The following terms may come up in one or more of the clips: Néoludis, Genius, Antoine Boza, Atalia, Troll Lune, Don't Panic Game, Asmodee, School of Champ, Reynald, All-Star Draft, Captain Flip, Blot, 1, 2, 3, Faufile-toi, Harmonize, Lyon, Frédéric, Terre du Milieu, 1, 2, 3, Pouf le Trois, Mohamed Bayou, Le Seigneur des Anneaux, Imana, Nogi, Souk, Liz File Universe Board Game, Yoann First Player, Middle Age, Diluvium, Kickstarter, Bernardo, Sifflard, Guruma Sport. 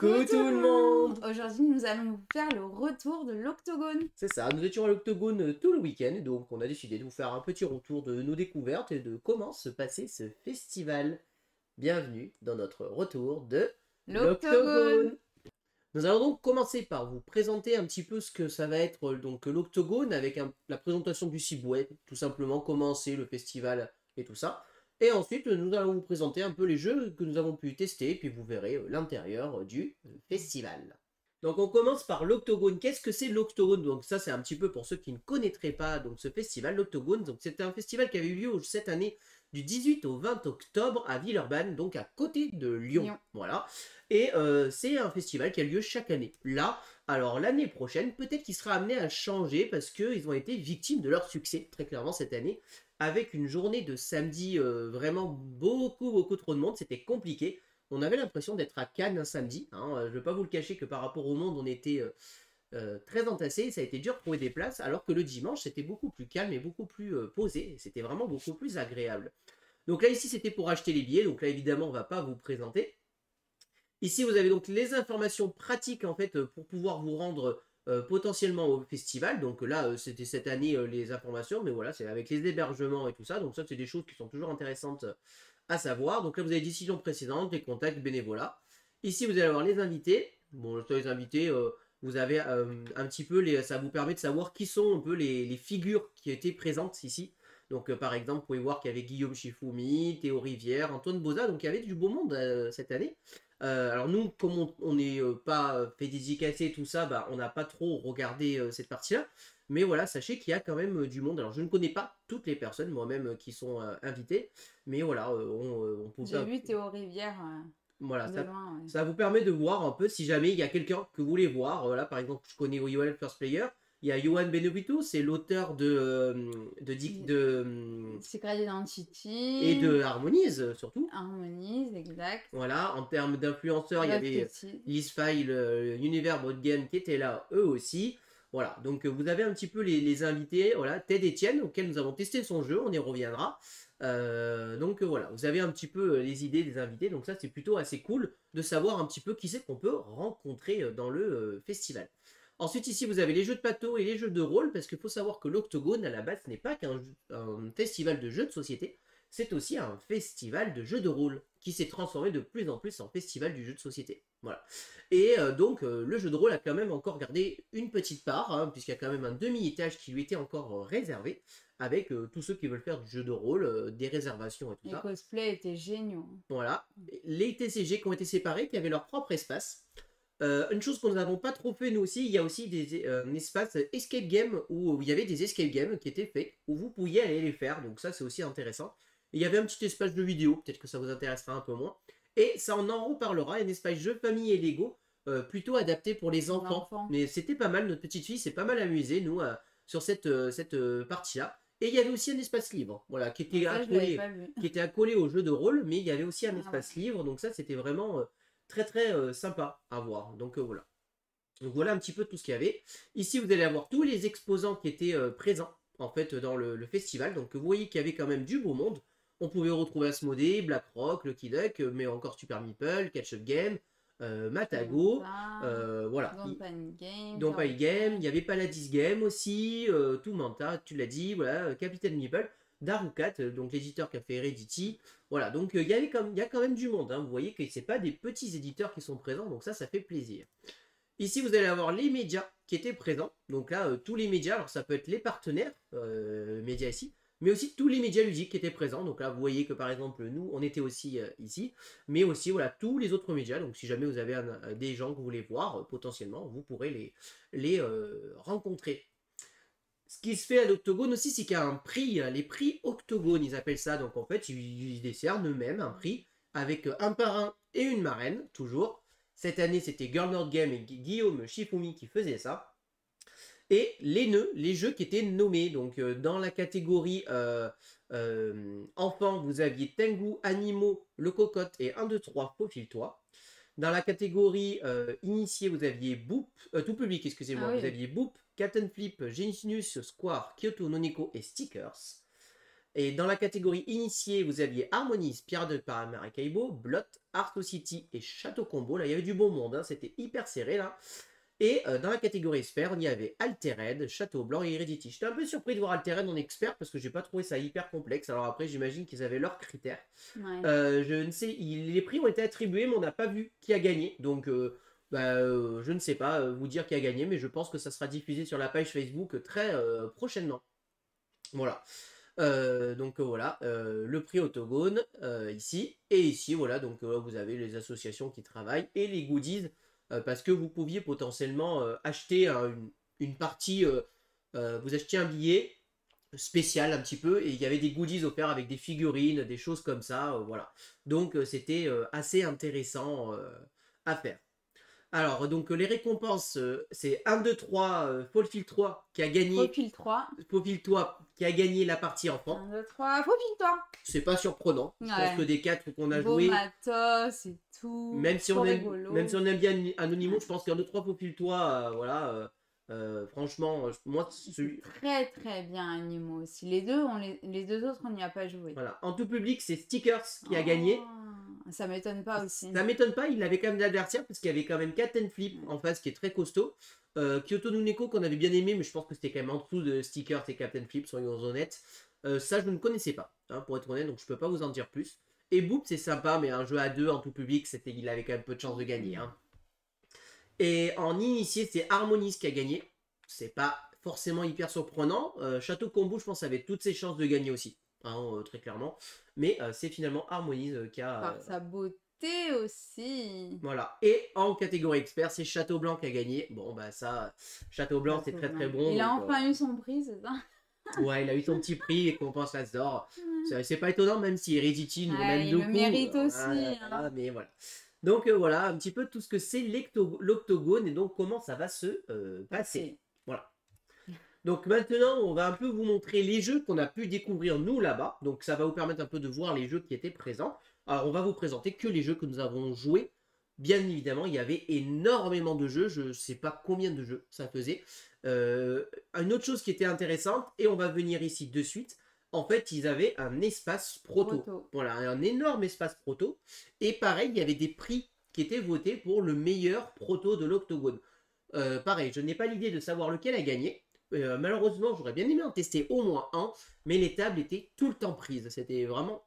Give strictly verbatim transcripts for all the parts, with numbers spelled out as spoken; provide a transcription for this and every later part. Coucou tout le monde! Aujourd'hui, nous allons vous faire le retour de l'Octogone. C'est ça, nous étions à l'Octogone tout le week-end, donc on a décidé de vous faire un petit retour de nos découvertes et de comment se passait ce festival. Bienvenue dans notre retour de l'Octogone. Nous allons donc commencer par vous présenter un petit peu ce que ça va être donc l'Octogone avec un, la présentation du site web, tout simplement comment c'est le festival et tout ça. Et ensuite, nous allons vous présenter un peu les jeux que nous avons pu tester, puis vous verrez l'intérieur du festival. Donc on commence par l'Octogone. Qu'est-ce que c'est l'Octogone? Donc ça, c'est un petit peu pour ceux qui ne connaîtraient pas donc, ce festival, l'Octogone. Donc c'est un festival qui avait eu lieu cette année du dix-huit au vingt octobre à Villeurbanne, donc à côté de Lyon. Lyon. Voilà. Et euh, c'est un festival qui a lieu chaque année. Là, alors l'année prochaine, peut-être qu'il sera amené à changer parce qu'ils ont été victimes de leur succès, très clairement, cette année. Avec une journée de samedi, euh, vraiment beaucoup, beaucoup trop de monde, c'était compliqué. On avait l'impression d'être à Cannes un samedi. Hein. Je ne vais pas vous le cacher que par rapport au monde, on était euh, euh, très entassés. Ça a été dur de trouver des places, alors que le dimanche, c'était beaucoup plus calme et beaucoup plus euh, posé. C'était vraiment beaucoup plus agréable. Donc là, ici, c'était pour acheter les billets. Donc là, évidemment, on ne va pas vous présenter. Ici, vous avez donc les informations pratiques, en fait, pour pouvoir vous rendre... Euh, potentiellement au festival, donc là euh, c'était cette année euh, les informations, mais voilà c'est avec les hébergements et tout ça, donc ça c'est des choses qui sont toujours intéressantes euh, à savoir. Donc là vous avez les décisions précédentes, les contacts, bénévolat. Ici vous allez avoir les invités, bon les invités euh, vous avez euh, un petit peu, les, ça vous permet de savoir qui sont un peu les, les figures qui étaient présentes ici. Donc euh, par exemple vous pouvez voir qu'il y avait Guillaume Chifoumi, Théo Rivière, Antoine Boza, donc il y avait du beau monde euh, cette année. Euh, alors nous, comme on n'est euh, pas fait dédicacer tout ça, bah, on n'a pas trop regardé euh, cette partie-là. Mais voilà, sachez qu'il y a quand même euh, du monde. Alors je ne connais pas toutes les personnes moi-même euh, qui sont euh, invitées. Mais voilà, euh, on, euh, on peut... J'ai vu Théo Rivière euh, voilà, de ça, loin. Ouais. Ça vous permet de voir un peu si jamais il y a quelqu'un que vous voulez voir. Voilà, par exemple, je connais Yoann First Player. Il y a Yoann Benobito, c'est l'auteur de, euh, de, de, de Secret Identity et de Harmonize, surtout. Harmonize, exact. Voilà, en termes d'influenceurs, il y avait Liz File Universe Board Game qui était là, eux aussi. Voilà, donc vous avez un petit peu les, les invités. Voilà, Ted Etienne, auquel nous avons testé son jeu, on y reviendra. Euh, donc voilà, vous avez un petit peu les idées des invités. Donc ça, c'est plutôt assez cool de savoir un petit peu qui c'est qu'on peut rencontrer dans le euh, festival. Ensuite, ici, vous avez les jeux de plateau et les jeux de rôle, parce qu'il faut savoir que l'Octogone, à la base, ce n'est pas qu'un festival de jeux de société, c'est aussi un festival de jeux de rôle, qui s'est transformé de plus en plus en festival du jeu de société. Voilà. Et euh, donc, euh, le jeu de rôle a quand même encore gardé une petite part, hein, puisqu'il y a quand même un demi-étage qui lui était encore euh, réservé, avec euh, tous ceux qui veulent faire du jeu de rôle, euh, des réservations et tout ça. Les cosplays étaient géniaux. Voilà. Les T C G qui ont été séparés, qui avaient leur propre espace. Euh, une chose qu'on n'avons pas trop fait nous aussi, il y a aussi des euh, espaces escape game où, où il y avait des escape games qui étaient faits, où vous pouviez aller les faire, donc ça c'est aussi intéressant. Et il y avait un petit espace de vidéo, peut-être que ça vous intéressera un peu moins. Et ça on en reparlera, un espace jeu famille et Lego, euh, plutôt adapté pour les enfants. L'enfant. Mais c'était pas mal, notre petite fille s'est pas mal amusée nous euh, sur cette, euh, cette euh, partie-là. Et il y avait aussi un espace libre, voilà, qui était, ça, accolé, qui était accolé au jeu de rôle, mais il y avait aussi un ah, espace ouais. libre, donc ça c'était vraiment... Euh, très très euh, sympa à voir, donc euh, voilà donc voilà un petit peu tout ce qu'il y avait. Ici vous allez avoir tous les exposants qui étaient euh, présents en fait dans le, le festival, donc vous voyez qu'il y avait quand même du beau monde. On pouvait retrouver Asmodee, Blackrock, Lucky Duck, mais encore Super Meeple, Catch Up Game, euh, Matago, euh, voilà, Don't Panic Game, il y avait Paladis Game aussi, euh, tout Manta, tu l'as dit, voilà, Captain Meeple, Darukat, donc l'éditeur qui a fait Heredity. Voilà, donc il y avait comme, il y a quand même du monde. Hein. Vous voyez que c'est pas des petits éditeurs qui sont présents, donc ça, ça fait plaisir. Ici, vous allez avoir les médias qui étaient présents. Donc là, euh, tous les médias, alors ça peut être les partenaires, euh, médias ici, mais aussi tous les médias ludiques qui étaient présents. Donc là, vous voyez que par exemple, nous, on était aussi euh, ici, mais aussi voilà tous les autres médias. Donc si jamais vous avez un, des gens que vous voulez voir, euh, potentiellement, vous pourrez les, les euh, rencontrer. Ce qui se fait à l'Octogone aussi, c'est qu'il y a un prix, les prix Octogone, ils appellent ça. Donc en fait, ils décernent eux-mêmes un prix avec un parrain et une marraine, toujours. Cette année, c'était Girl Nord Game et Guillaume Chifoumi qui faisaient ça. Et les nœuds, les jeux qui étaient nommés. Donc dans la catégorie euh, euh, enfants, vous aviez Tengu, Animaux, Le Cocotte et un, deux, trois, Faufile-toi. Dans la catégorie euh, initiée, vous aviez Boop, euh, tout public, excusez-moi, ah oui. vous aviez Boop, Captain Flip, Genius, Square, Kyoto, Noneko et Stickers. Et dans la catégorie initiée, vous aviez Harmonize, Pierre de Paramaribo, Blot, Art City et Château Combo. Là, il y avait du bon monde, hein, c'était hyper serré là. Et euh, dans la catégorie expert, on y avait Altered, Château Blanc et Heredity. J'étais un peu surpris de voir Altered en expert parce que j'ai pas trouvé ça hyper complexe. Alors après, j'imagine qu'ils avaient leurs critères. Ouais. Euh, je ne sais, il, les prix ont été attribués, mais on n'a pas vu qui a gagné. Donc, euh, bah, euh, je ne sais pas vous dire qui a gagné, mais je pense que ça sera diffusé sur la page Facebook très euh, prochainement. Voilà. Euh, donc euh, voilà, euh, le prix Octogone euh, ici, et ici voilà, donc euh, vous avez les associations qui travaillent et les goodies, euh, parce que vous pouviez potentiellement euh, acheter euh, une, une partie, euh, euh, vous achetiez un billet spécial un petit peu, et il y avait des goodies offerts avec des figurines, des choses comme ça, euh, voilà. Donc euh, c'était euh, assez intéressant euh, à faire. Alors, donc, les récompenses, euh, c'est un, deux, trois, euh, Pouf le Trois qui a gagné... Pouf le Trois. Pouf le Trois qui a gagné la partie enfant. un, deux, trois, Pouf le Trois. C'est pas surprenant. Ouais. Je pense que des quatre qu'on a joué... Beau matos et tout. Même si, on aime, même si on aime bien Anonymous, ouais. Je pense qu'un, deux, trois, Pouf le Trois, euh, voilà... Euh, euh, franchement, euh, moi... Celui... Très, très bien Animaux aussi. Les deux, on les... les deux autres, on n'y a pas joué. Voilà. En tout public, c'est Stickers qui a oh. gagné. Ça m'étonne pas aussi. Ça m'étonne pas, il avait quand même l'adversaire parce qu'il y avait quand même Captain Flip en face qui est très costaud. Euh, Kyoto Nuneko qu'on avait bien aimé, mais je pense que c'était quand même en dessous de Stickers et Captain Flip, soyons honnêtes. Euh, ça, je ne connaissais pas, hein, pour être honnête, donc je peux pas vous en dire plus. Et Boop, c'est sympa, mais un jeu à deux en tout public, c'était il avait quand même peu de chances de gagner. Hein. Et en initié, c'est Harmonize qui a gagné. C'est pas forcément hyper surprenant. Euh, Château Combo, je pense, avait toutes ses chances de gagner aussi. Hein, euh, très clairement, mais euh, c'est finalement Harmonize euh, qui a... Par euh... sa beauté aussi. Voilà, et en catégorie expert, c'est Château Blanc qui a gagné. Bon, bah ça, Château Blanc, c'est très très bon. Il donc, a enfin euh... eu son prix, c'est ça? Ouais, il a eu son petit prix et qu'on pense à ce d'or. C'est pas étonnant, même si Heredity nous ouais, il le coups, mérite euh, aussi. Voilà, hein. Voilà, mais voilà. Donc euh, voilà, un petit peu tout ce que c'est l'octogone et donc comment ça va se euh, passer. Okay. Voilà. Donc maintenant, on va un peu vous montrer les jeux qu'on a pu découvrir nous là-bas. Donc ça va vous permettre un peu de voir les jeux qui étaient présents. Alors on va vous présenter que les jeux que nous avons joués. Bien évidemment, il y avait énormément de jeux. Je ne sais pas combien de jeux ça faisait. Euh, une autre chose qui était intéressante, et on va venir ici de suite. En fait, ils avaient un espace proto. proto. Voilà, un énorme espace proto. Et pareil, il y avait des prix qui étaient votés pour le meilleur proto de l'Octogone. Euh, pareil, je n'ai pas l'idée de savoir lequel a gagné. Euh, malheureusement, j'aurais bien aimé en tester au moins un, mais les tables étaient tout le temps prises. C'était vraiment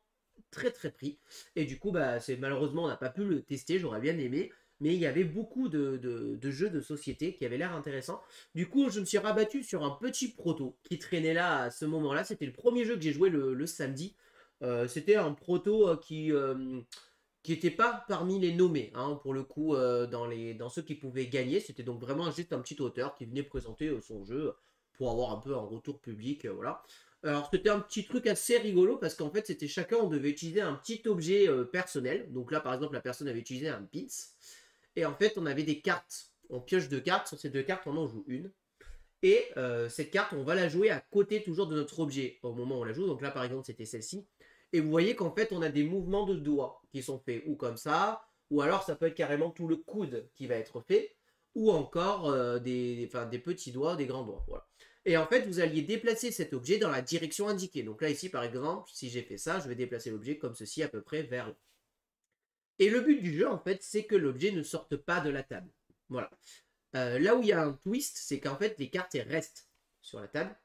très très pris. Et du coup, bah, malheureusement, on n'a pas pu le tester, j'aurais bien aimé. Mais il y avait beaucoup de, de, de jeux de société qui avaient l'air intéressants. Du coup, je me suis rabattu sur un petit proto qui traînait là à ce moment-là. C'était le premier jeu que j'ai joué le, le samedi. Euh, C'était un proto qui... Euh, qui n'était pas parmi les nommés, hein, pour le coup, euh, dans, les, dans ceux qui pouvaient gagner. C'était donc vraiment juste un petit auteur qui venait présenter euh, son jeu pour avoir un peu un retour public, euh, voilà. Alors, c'était un petit truc assez rigolo, parce qu'en fait, c'était chacun, on devait utiliser un petit objet euh, personnel. Donc là, par exemple, la personne avait utilisé un pins. Et en fait, on avait des cartes. On pioche deux cartes. Sur ces deux cartes, on en joue une. Et euh, cette carte, on va la jouer à côté toujours de notre objet au moment où on la joue. Donc là, par exemple, c'était celle-ci. Et vous voyez qu'en fait, on a des mouvements de doigts qui sont faits, ou comme ça, ou alors ça peut être carrément tout le coude qui va être fait, ou encore euh, des, des, enfin, des petits doigts, des grands doigts. Voilà. Et en fait, vous alliez déplacer cet objet dans la direction indiquée. Donc là, ici, par exemple, si j'ai fait ça, je vais déplacer l'objet comme ceci, à peu près vers là. Et le but du jeu, en fait, c'est que l'objet ne sorte pas de la table. Voilà. Euh, là où il y a un twist, c'est qu'en fait, les cartes elles restent sur la table.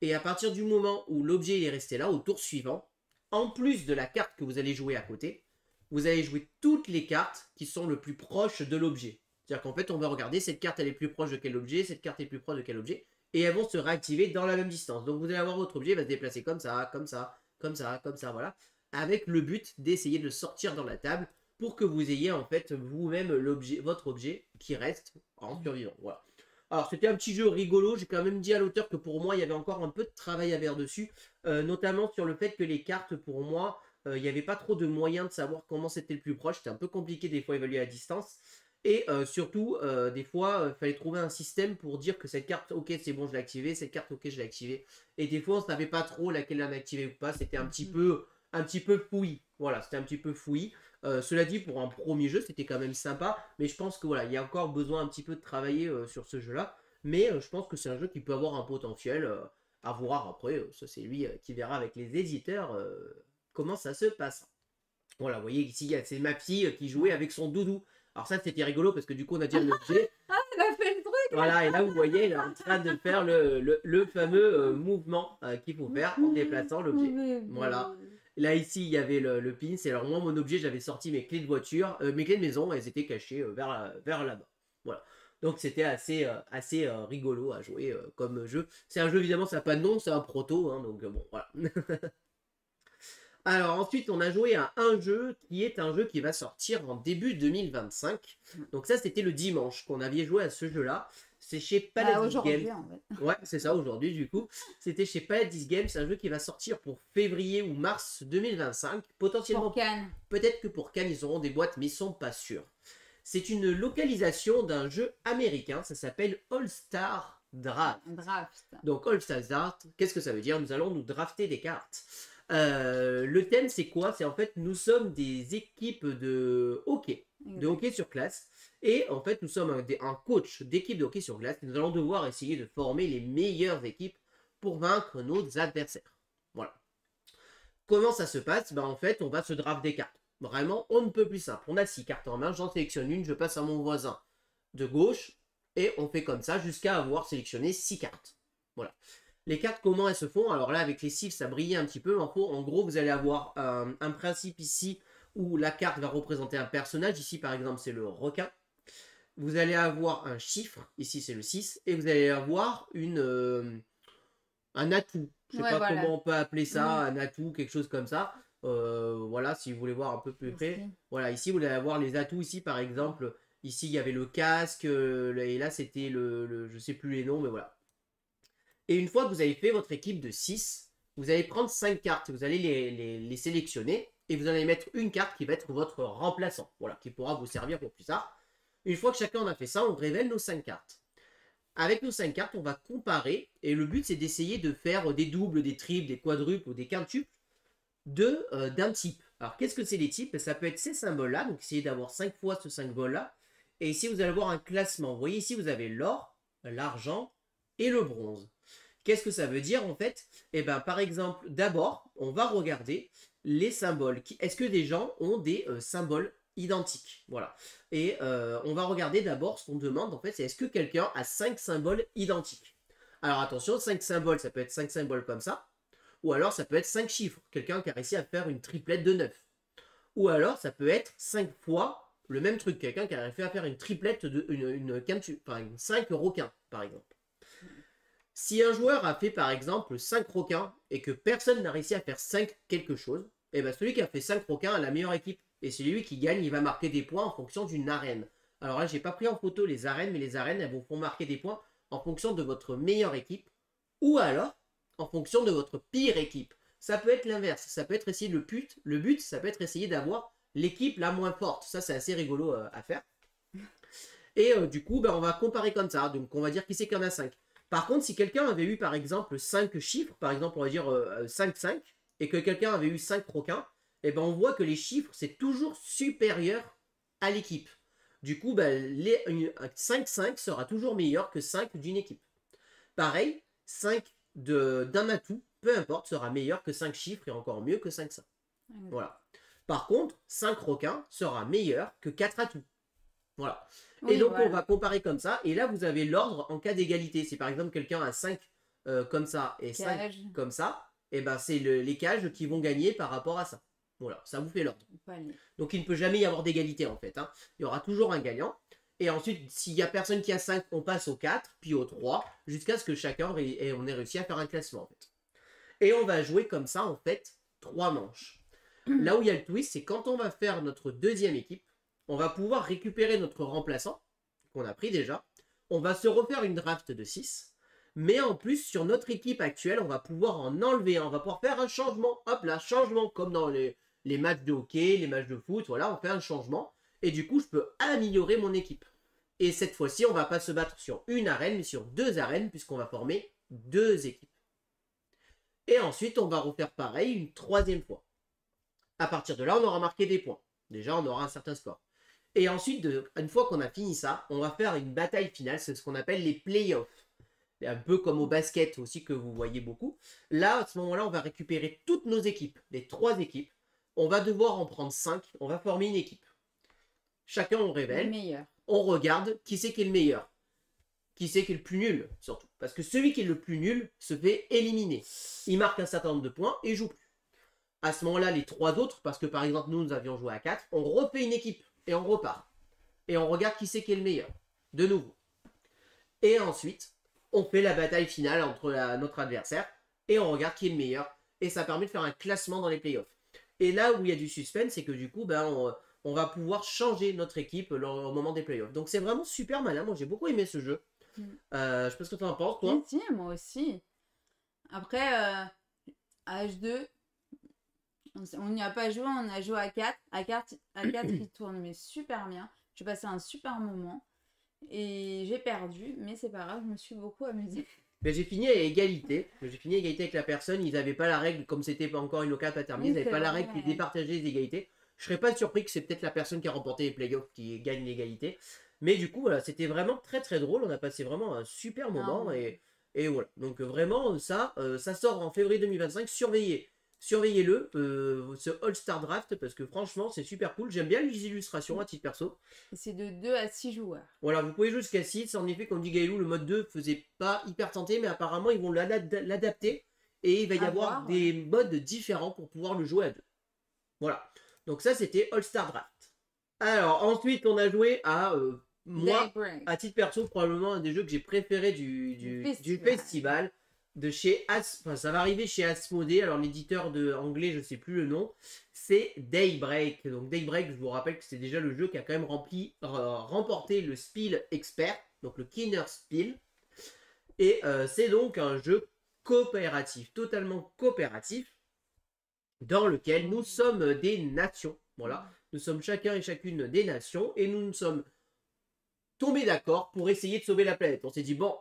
Et à partir du moment où l'objet est resté là, au tour suivant, en plus de la carte que vous allez jouer à côté, vous allez jouer toutes les cartes qui sont le plus proches de l'objet. C'est-à-dire qu'en fait, on va regarder cette carte, elle est plus proche de quel objet, cette carte est plus proche de quel objet, et elles vont se réactiver dans la même distance. Donc vous allez avoir votre objet, il va se déplacer comme ça, comme ça, comme ça, comme ça, voilà, avec le but d'essayer de le sortir dans la table pour que vous ayez en fait vous-même l'objet, votre objet qui reste en survivant. Voilà. Alors, c'était un petit jeu rigolo. J'ai quand même dit à l'auteur que pour moi, il y avait encore un peu de travail à faire dessus. Euh, notamment sur le fait que les cartes, pour moi, euh, il n'y avait pas trop de moyens de savoir comment c'était le plus proche. C'était un peu compliqué, des fois, évaluer à distance. Et euh, surtout, euh, des fois, il euh, fallait trouver un système pour dire que cette carte, ok, c'est bon, je l'ai activée. Cette carte, ok, je l'ai activée. Et des fois, on ne savait pas trop laquelle on activait ou pas. C'était un petit peu, un petit peu fouillis. Voilà, c'était un petit peu fouillis. Euh, cela dit, pour un premier jeu, c'était quand même sympa, mais je pense que voilà, il y a encore besoin un petit peu de travailler euh, sur ce jeu-là, mais euh, je pense que c'est un jeu qui peut avoir un potentiel euh, À voir, après, ça c'est lui qui verra avec les éditeurs euh, comment ça se passe. Voilà, vous voyez ici, il y a c'est ma fille qui jouait avec son doudou. Alors ça, c'était rigolo parce que du coup, on a déjà l'objet. Ah, elle a fait le truc. Voilà, et là, vous voyez, elle est en train de faire le, le, le fameux euh, mouvement euh, qu'il faut faire en déplaçant l'objet. Voilà. Là, ici, il y avait le, le pins. Et alors, moi, mon objet, j'avais sorti mes clés de voiture, euh, mes clés de maison. Elles étaient cachées euh, vers, vers là-bas. Voilà. Donc, c'était assez, euh, assez euh, rigolo à jouer euh, comme jeu. C'est un jeu, évidemment, ça n'a pas de nom. C'est un proto. Hein, donc, euh, bon, voilà. Alors ensuite, on a joué à un jeu qui est un jeu qui va sortir en début deux mille vingt-cinq. Donc ça, c'était le dimanche qu'on avait joué à ce jeu-là. C'est chez Paladis Games. En fait. Ouais, c'est ça, aujourd'hui du coup. C'était chez Paladis Games, c'est un jeu qui va sortir pour février ou mars deux mille vingt-cinq. Potentiellement, pour Cannes. Peut-être que pour Cannes, ils auront des boîtes, mais ils ne sont pas sûrs. C'est une localisation d'un jeu américain, ça s'appelle All-Star Draft. Draft. Donc All-Star Draft, qu'est-ce que ça veut dire? Nous allons nous drafter des cartes. Euh, le thème c'est quoi? C'est en fait nous sommes des équipes de hockey, de hockey sur glace, et en fait nous sommes un, un coach d'équipe de hockey sur glace. Nous allons devoir essayer de former les meilleures équipes pour vaincre nos adversaires. Voilà. Comment ça se passe? Ben, en fait on va se draft des cartes. Vraiment on ne peut plus simple. On a six cartes en main, j'en sélectionne une, je passe à mon voisin de gauche et on fait comme ça jusqu'à avoir sélectionné six cartes. Voilà. Les cartes, comment elles se font? Alors là, avec les chiffres, ça brillait un petit peu. En gros, en gros vous allez avoir euh, un principe ici où la carte va représenter un personnage. Ici, par exemple, c'est le requin. Vous allez avoir un chiffre. Ici, c'est le six. Et vous allez avoir une, euh, un atout. Je ne sais ouais, pas voilà. comment on peut appeler ça. Mmh. Un atout, quelque chose comme ça. Euh, voilà, si vous voulez voir un peu plus près. Okay. Voilà, ici, vous allez avoir les atouts. Ici, par exemple, ici, il y avait le casque. Euh, et là, c'était le, le... Je ne sais plus les noms, mais voilà. Et une fois que vous avez fait votre équipe de six, vous allez prendre cinq cartes, vous allez les, les, les sélectionner et vous allez mettre une carte qui va être votre remplaçant, voilà, qui pourra vous servir pour plus tard. Une fois que chacun en a fait ça, on révèle nos cinq cartes. Avec nos cinq cartes, on va comparer et le but c'est d'essayer de faire des doubles, des triples, des quadruples ou des quintuples de, euh, d'un type. Alors qu'est-ce que c'est les types? Ça peut être ces symboles-là, donc essayez d'avoir cinq fois ce symbole-là. Et ici vous allez avoir un classement. Vous voyez ici vous avez l'or, l'argent et le bronze. Qu'est-ce que ça veut dire en fait? Eh bien, par exemple, d'abord, on va regarder les symboles. Est-ce que des gens ont des euh, symboles identiques? Voilà. Et euh, on va regarder d'abord ce qu'on demande en fait, c'est est-ce que quelqu'un a cinq symboles identiques? Alors attention, cinq symboles, ça peut être cinq symboles comme ça. Ou alors, ça peut être cinq chiffres. Quelqu'un qui a réussi à faire une triplette de neuf. Ou alors, ça peut être cinq fois le même truc. Quelqu'un qui a réussi à faire une triplette de une, une, une, enfin, une cinq requins, par exemple. Si un joueur a fait par exemple cinq requins et que personne n'a réussi à faire cinq quelque chose, et bien celui qui a fait cinq requins a la meilleure équipe. Et celui qui gagne, il va marquer des points en fonction d'une arène. Alors là, j'ai pas pris en photo les arènes, mais les arènes, elles vous font marquer des points en fonction de votre meilleure équipe ou alors en fonction de votre pire équipe. Ça peut être l'inverse, ça peut être essayer le but, le but, ça peut être essayer d'avoir l'équipe la moins forte. Ça, c'est assez rigolo euh, à faire. Et euh, du coup, ben, on va comparer comme ça. Donc on va dire qui c'est qu'il y en a cinq. Par contre, si quelqu'un avait eu, par exemple, cinq chiffres, par exemple, on va dire cinq cinq, et que quelqu'un avait eu cinq requins, eh ben, on voit que les chiffres, c'est toujours supérieur à l'équipe. Du coup, ben, cinq cinq sera toujours meilleur que cinq d'une équipe. Pareil, cinq d'un atout, peu importe, sera meilleur que cinq chiffres et encore mieux que cinq cinq. Voilà. Par contre, cinq requins sera meilleur que quatre atouts. Voilà. Oui, et donc, voilà. On va comparer comme ça. Et là, vous avez l'ordre en cas d'égalité. Si par exemple, quelqu'un a cinq euh, comme ça et cage. cinq comme ça, et ben, c'est le, les cages qui vont gagner par rapport à ça. Voilà, ça vous fait l'ordre. Donc, il ne peut jamais y avoir d'égalité en fait. Hein. Il y aura toujours un gagnant. Et ensuite, s'il n'y a personne qui a cinq, on passe au quatre, puis au trois, jusqu'à ce que chacun ait, on ait réussi à faire un classement. En fait. Et on va jouer comme ça, en fait, trois manches. Là où il y a le twist, c'est quand on va faire notre deuxième équipe, on va pouvoir récupérer notre remplaçant, qu'on a pris déjà. On va se refaire une draft de six. Mais en plus, sur notre équipe actuelle, on va pouvoir en enlever un. On va pouvoir faire un changement. Hop là, changement, comme dans les, les matchs de hockey, les matchs de foot. Voilà, on fait un changement. Et du coup, je peux améliorer mon équipe. Et cette fois-ci, on ne va pas se battre sur une arène, mais sur deux arènes, puisqu'on va former deux équipes. Et ensuite, on va refaire pareil une troisième fois. À partir de là, on aura marqué des points. Déjà, on aura un certain score. Et ensuite, une fois qu'on a fini ça, on va faire une bataille finale, c'est ce qu'on appelle les playoffs. un peu comme au basket aussi que vous voyez beaucoup. Là, à ce moment-là, on va récupérer toutes nos équipes, les trois équipes. On va devoir en prendre cinq, on va former une équipe. Chacun, on révèle, le meilleur. On regarde qui c'est qui est le meilleur, qui c'est qui est le plus nul, surtout. Parce que celui qui est le plus nul se fait éliminer. Il marque un certain nombre de points et joue plus. À ce moment-là, les trois autres, parce que par exemple, nous, nous avions joué à quatre, on refait une équipe et on repart. Et on regarde qui c'est qui est le meilleur, de nouveau. Et ensuite, on fait la bataille finale entre la, notre adversaire et on regarde qui est le meilleur. Et ça permet de faire un classement dans les playoffs. Et là où il y a du suspense, c'est que du coup, ben, on, on va pouvoir changer notre équipe lors, au moment des playoffs. Donc c'est vraiment super malin. Moi, j'ai beaucoup aimé ce jeu. Euh, je sais pas ce que tu en penses, toi. Si, moi aussi. Après, euh, H deux, on n'y a pas joué, on a joué à quatre. À quatre, à quatre il tourne, mais super bien. J'ai passé un super moment. Et j'ai perdu, mais c'est pas grave, je me suis beaucoup amusée. J'ai fini à égalité. J'ai fini à égalité avec la personne. Ils n'avaient pas la règle, comme c'était pas encore une locale pas terminée, ils n'avaient pas la règle qui départageait les égalités. Je serais pas surpris que c'est peut-être la personne qui a remporté les playoffs qui gagne l'égalité. Mais du coup, voilà, c'était vraiment très très drôle. On a passé vraiment un super moment. Ah ouais. et, et voilà. Donc vraiment, ça, euh, ça sort en février deux mille vingt-cinq. Surveillez. Surveillez-le, euh, ce All-Star Draft, parce que franchement, c'est super cool. J'aime bien les illustrations à titre perso. C'est de deux à six joueurs. Voilà, vous pouvez jouer jusqu'à six. En effet, comme dit Gaëlou, le mode deux faisait pas hyper tenté, mais apparemment, ils vont l'adapter. Et il va y à avoir voir, des ouais. modes différents pour pouvoir le jouer à deux. Voilà. Donc ça, c'était All-Star Draft. Alors, ensuite, on a joué à, euh, moi, Daybreak. À titre perso, probablement un des jeux que j'ai préféré du, du, du festival. Du festival. De chez As... Enfin, ça va arriver chez Asmodee. Alors l'éditeur de anglais, je ne sais plus le nom, c'est Daybreak. Donc Daybreak, je vous rappelle que c'est déjà le jeu qui a quand même rempli, remporté le Spiel Expert, donc le Kinder Spiel. Et euh, c'est donc un jeu coopératif, totalement coopératif, dans lequel nous sommes des nations. Voilà, nous sommes chacun et chacune des nations et nous nous sommes tombés d'accord pour essayer de sauver la planète. On s'est dit bon.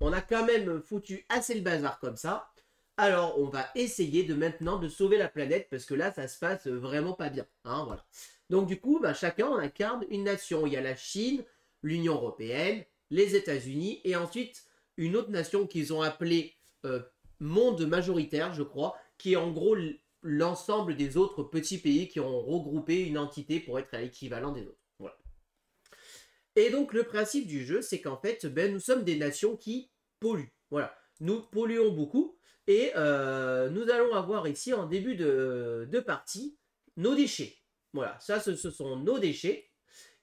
On a quand même foutu assez le bazar comme ça. Alors, on va essayer de maintenant de sauver la planète parce que là, ça se passe vraiment pas bien. Hein, voilà. Donc, du coup, bah, chacun incarne une nation. Il y a la Chine, l'Union Européenne, les États-Unis et ensuite une autre nation qu'ils ont appelée euh, monde majoritaire, je crois, qui est en gros l'ensemble des autres petits pays qui ont regroupé une entité pour être à l'équivalent des autres. Et donc, le principe du jeu, c'est qu'en fait, ben, nous sommes des nations qui polluent. Voilà, nous polluons beaucoup. Et euh, nous allons avoir ici, en début de, de partie, nos déchets. Voilà, ça, ce, ce sont nos déchets.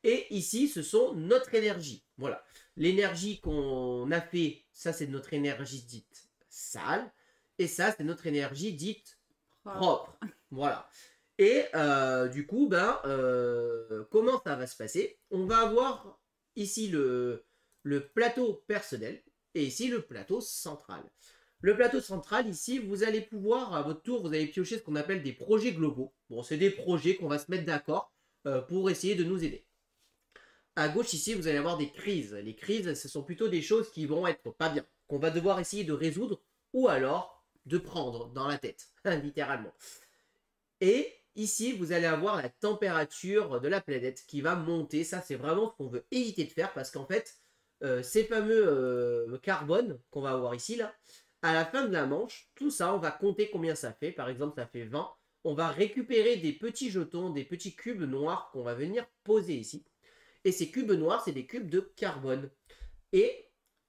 Et ici, ce sont notre énergie. Voilà, l'énergie qu'on a fait, ça, c'est notre énergie dite sale. Et ça, c'est notre énergie dite propre. Voilà. Et euh, du coup, ben, euh, comment ça va se passer? On va avoir... ici le, le plateau personnel et ici le plateau central. Le plateau central, ici, vous allez pouvoir, à votre tour, vous allez piocher ce qu'on appelle des projets globaux. Bon, c'est des projets qu'on va se mettre d'accord euh, pour essayer de nous aider. À gauche, ici, vous allez avoir des crises. Les crises, ce sont plutôt des choses qui vont être pas bien, qu'on va devoir essayer de résoudre ou alors de prendre dans la tête, littéralement. Et... ici, vous allez avoir la température de la planète qui va monter. Ça, c'est vraiment ce qu'on veut éviter de faire parce qu'en fait, euh, ces fameux euh, carbone qu'on va avoir ici, là, à la fin de la manche, tout ça, on va compter combien ça fait. Par exemple, ça fait vingt. On va récupérer des petits jetons, des petits cubes noirs qu'on va venir poser ici. Et ces cubes noirs, c'est des cubes de carbone. Et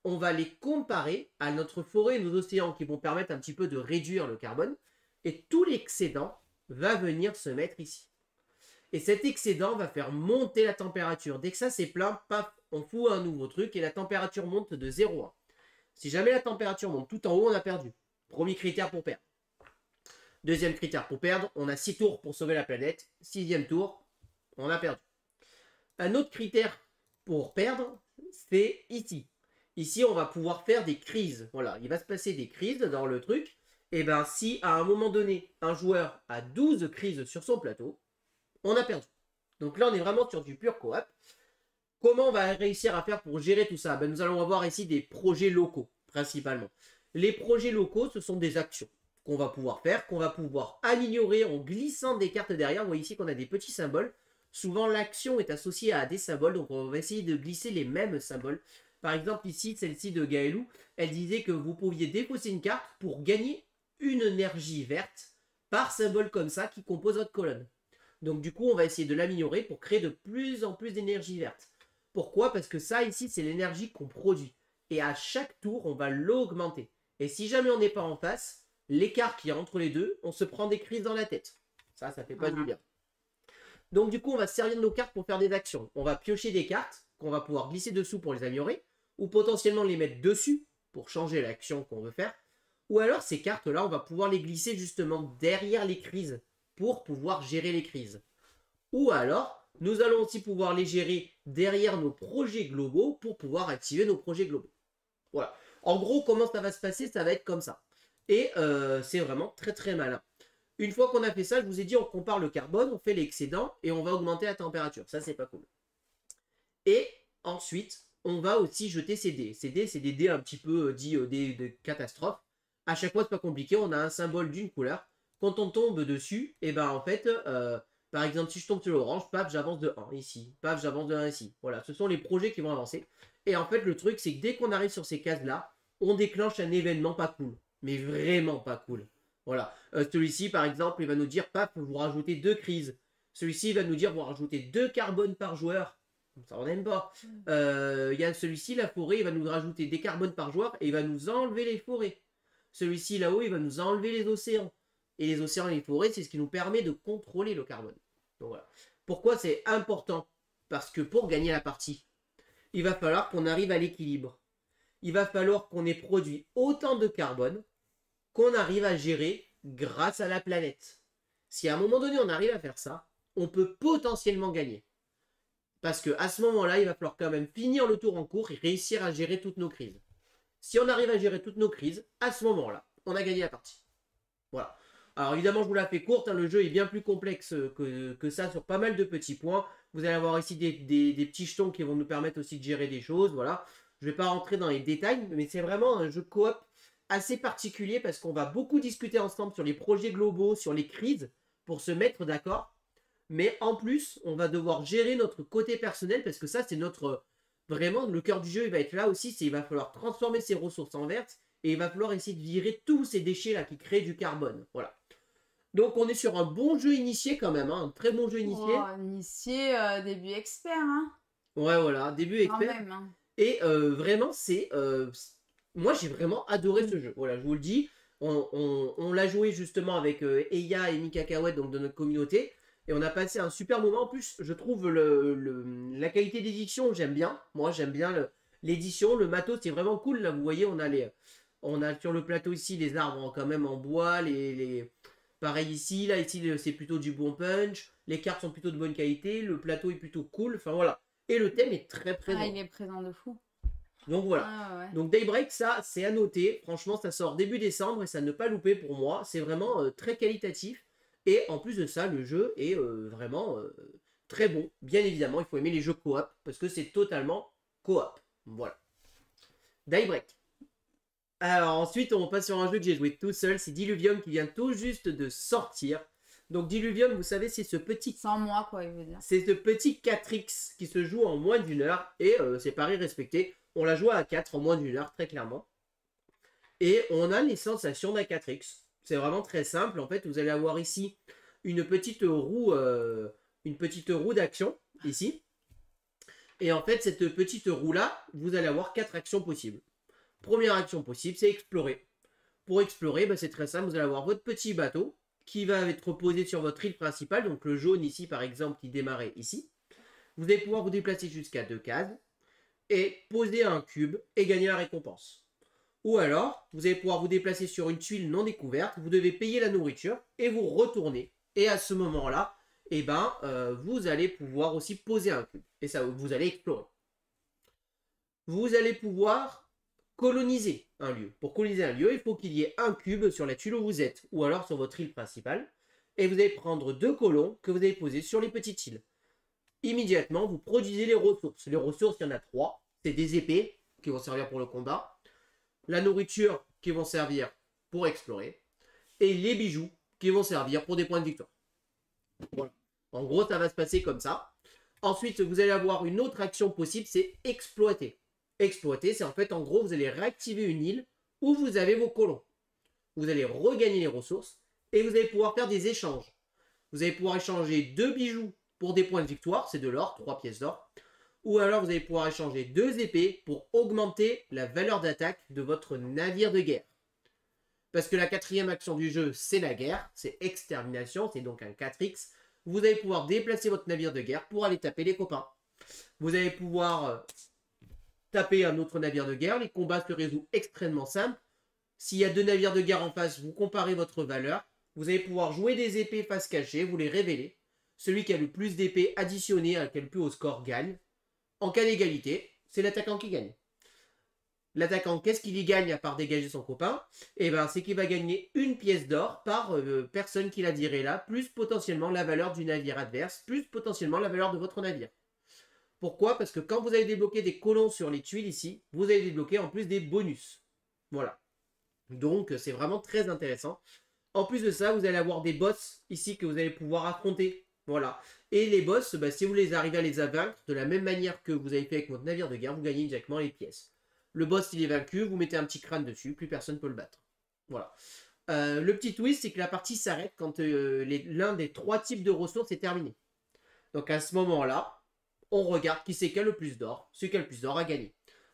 on va les comparer à notre forêt et nos océans qui vont permettre un petit peu de réduire le carbone. Et tout l'excédent va venir se mettre ici. Et cet excédent va faire monter la température. Dès que ça c'est plein, paf, on fout un nouveau truc et la température monte de zéro à un. Si jamais la température monte tout en haut, on a perdu. Premier critère pour perdre. Deuxième critère pour perdre, on a six tours pour sauver la planète. Sixième tour, on a perdu. Un autre critère pour perdre, c'est ici. Ici, on va pouvoir faire des crises. Voilà, il va se passer des crises dans le truc. Et eh bien, si à un moment donné, un joueur a douze crises sur son plateau, on a perdu. Donc là, on est vraiment sur du pur co-op. Comment on va réussir à faire pour gérer tout ça? Ben, nous allons avoir ici des projets locaux, principalement. Les projets locaux, ce sont des actions qu'on va pouvoir faire, qu'on va pouvoir améliorer en glissant des cartes derrière. Vous voyez ici qu'on a des petits symboles. Souvent, l'action est associée à des symboles, donc on va essayer de glisser les mêmes symboles. Par exemple, ici, celle-ci de Gaëlou, elle disait que vous pouviez déposer une carte pour gagner une énergie verte par symbole comme ça qui compose votre colonne. Donc du coup, on va essayer de l'améliorer pour créer de plus en plus d'énergie verte. Pourquoi? Parce que ça, ici, c'est l'énergie qu'on produit. Et à chaque tour, on va l'augmenter. Et si jamais on n'est pas en face, l'écart qu'il y a entre les deux, on se prend des crises dans la tête. Ça, ça fait pas du bien. Donc du coup, on va se servir de nos cartes pour faire des actions. On va piocher des cartes qu'on va pouvoir glisser dessous pour les améliorer, ou potentiellement les mettre dessus pour changer l'action qu'on veut faire. Ou alors, ces cartes-là, on va pouvoir les glisser justement derrière les crises pour pouvoir gérer les crises. Ou alors, nous allons aussi pouvoir les gérer derrière nos projets globaux pour pouvoir activer nos projets globaux. Voilà. En gros, comment ça va se passer? Ça va être comme ça. Et euh, c'est vraiment très très malin. Une fois qu'on a fait ça, je vous ai dit, on compare le carbone, on fait l'excédent et on va augmenter la température. Ça, c'est pas cool. Et ensuite, on va aussi jeter ces dés. Ces dés, c'est des dés un petit peu euh, dits euh, des, des catastrophes. À chaque fois, c'est pas compliqué. On a un symbole d'une couleur. Quand on tombe dessus, et ben en fait, euh, par exemple, si je tombe sur l'orange, paf, j'avance de un ici. Paf, j'avance de un ici. Voilà, ce sont les projets qui vont avancer. Et en fait, le truc, c'est que dès qu'on arrive sur ces cases-là, on déclenche un événement pas cool. Mais vraiment pas cool. Voilà. Euh, Celui-ci, par exemple, il va nous dire, paf, vous rajoutez deux crises. Celui-ci, il va nous dire, vous rajoutez deux carbones par joueur. Ça, on n'aime pas. Il euh, y a celui-ci, la forêt, il va nous rajouter des carbones par joueur et il va nous enlever les forêts. Celui-ci, là-haut, il va nous enlever les océans. Et les océans et les forêts, c'est ce qui nous permet de contrôler le carbone. Donc voilà. Pourquoi c'est important? Parce que pour gagner la partie, il va falloir qu'on arrive à l'équilibre. Il va falloir qu'on ait produit autant de carbone qu'on arrive à gérer grâce à la planète. Si à un moment donné, on arrive à faire ça, on peut potentiellement gagner. Parce qu'à ce moment-là, il va falloir quand même finir le tour en cours et réussir à gérer toutes nos crises. Si on arrive à gérer toutes nos crises, à ce moment-là, on a gagné la partie. Voilà. Alors évidemment, je vous la fais courte, hein, le jeu est bien plus complexe que, que ça sur pas mal de petits points. Vous allez avoir ici des, des, des petits jetons qui vont nous permettre aussi de gérer des choses. Voilà. Je ne vais pas rentrer dans les détails, mais c'est vraiment un jeu coop assez particulier parce qu'on va beaucoup discuter ensemble sur les projets globaux, sur les crises, pour se mettre d'accord. Mais en plus, on va devoir gérer notre côté personnel parce que ça, c'est notre... Vraiment, le cœur du jeu, il va être là aussi. Il va falloir transformer ses ressources en vertes et il va falloir essayer de virer tous ces déchets-là qui créent du carbone. Voilà. Donc, on est sur un bon jeu initié quand même, hein, un très bon jeu initié. Oh, initié, euh, début expert. Hein. Ouais, voilà, début expert. Quand même, hein. Et euh, vraiment, c'est... Euh, moi, j'ai vraiment adoré ce jeu. Voilà, je vous le dis. On, on, on l'a joué justement avec euh, Eya et Mika Kawet, donc de notre communauté. Et on a passé un super moment. En plus, je trouve le, le, la qualité d'édition, j'aime bien. Moi, j'aime bien l'édition. Le, le matos, c'est vraiment cool. Là, vous voyez, on a, les, on a sur le plateau ici les arbres quand même en bois, les... les... Pareil ici, là, ici, c'est plutôt du bon punch. Les cartes sont plutôt de bonne qualité. Le plateau est plutôt cool. Enfin, voilà. Et le thème est très présent. Ah, il est présent de fou. Donc, voilà. Ah, ouais. Donc, Daybreak, ça, c'est à noter. Franchement, ça sort début décembre et ça ne pas louper pour moi. C'est vraiment euh, très qualitatif. Et en plus de ça, le jeu est euh, vraiment euh, très bon. Bien évidemment, il faut aimer les jeux coop parce que c'est totalement coop. Voilà. Daybreak. Alors ensuite, on passe sur un jeu que j'ai joué tout seul, c'est Diluvium qui vient tout juste de sortir. Donc Diluvium, vous savez, c'est ce petit... Sans moi, quoi, il veut dire. C'est ce petit quatre X qui se joue en moins d'une heure, et euh, c'est pari respecté. On l'a joué à quatre en moins d'une heure, très clairement. Et on a les sensations d'un quatre X. C'est vraiment très simple, en fait, vous allez avoir ici une petite roue, euh, une petite roue d'action, ici. Et en fait, cette petite roue-là, vous allez avoir quatre actions possibles. Première action possible, c'est explorer. Pour explorer, bah, c'est très simple, vous allez avoir votre petit bateau qui va être posé sur votre île principale, donc le jaune ici par exemple qui démarrait ici. Vous allez pouvoir vous déplacer jusqu'à deux cases et poser un cube et gagner la récompense. Ou alors, vous allez pouvoir vous déplacer sur une tuile non découverte, vous devez payer la nourriture et vous retourner. Et à ce moment-là, eh ben, euh, vous allez pouvoir aussi poser un cube et ça, vous allez explorer. Vous allez pouvoir... coloniser un lieu. Pour coloniser un lieu, il faut qu'il y ait un cube sur la tuile où vous êtes, ou alors sur votre île principale, et vous allez prendre deux colons que vous allez poser sur les petites îles. Immédiatement, vous produisez les ressources. Les ressources, il y en a trois. C'est des épées qui vont servir pour le combat, la nourriture qui vont servir pour explorer, et les bijoux qui vont servir pour des points de victoire. Voilà. En gros, ça va se passer comme ça. Ensuite, vous allez avoir une autre action possible, c'est exploiter. exploiter, c'est en fait, en gros, vous allez réactiver une île où vous avez vos colons. Vous allez regagner les ressources et vous allez pouvoir faire des échanges. Vous allez pouvoir échanger deux bijoux pour des points de victoire, c'est de l'or, trois pièces d'or. Ou alors vous allez pouvoir échanger deux épées pour augmenter la valeur d'attaque de votre navire de guerre. Parce que la quatrième action du jeu, c'est la guerre, c'est extermination, c'est donc un quatre X. Vous allez pouvoir déplacer votre navire de guerre pour aller taper les copains. Vous allez pouvoir taper un autre navire de guerre. Les combats se résout extrêmement simple. S'il y a deux navires de guerre en face, vous comparez votre valeur. Vous allez pouvoir jouer des épées face cachée, vous les révélez. Celui qui a le plus d'épées additionnées, hein, qui a le plus haut score, gagne. En cas d'égalité, c'est l'attaquant qui gagne. L'attaquant, qu'est-ce qu'il y gagne à part dégager son copain? Eh bien, c'est qu'il va gagner une pièce d'or par euh, personne qu'il a viré là, plus potentiellement la valeur du navire adverse, plus potentiellement la valeur de votre navire. Pourquoi? Parce que quand vous avez débloqué des colons sur les tuiles ici, vous avez débloqué en plus des bonus. Voilà. Donc, c'est vraiment très intéressant. En plus de ça, vous allez avoir des boss ici que vous allez pouvoir affronter. Voilà. Et les boss, bah, si vous les arrivez à les vaincre, de la même manière que vous avez fait avec votre navire de guerre, vous gagnez directement les pièces. Le boss, il est vaincu, vous mettez un petit crâne dessus, plus personne ne peut le battre. Voilà. Euh, le petit twist, c'est que la partie s'arrête quand euh, l'un des trois types de ressources est terminé. Donc à ce moment-là, on regarde qui c'est qui a le plus d'or. Celui qui a le plus d'or a gagné.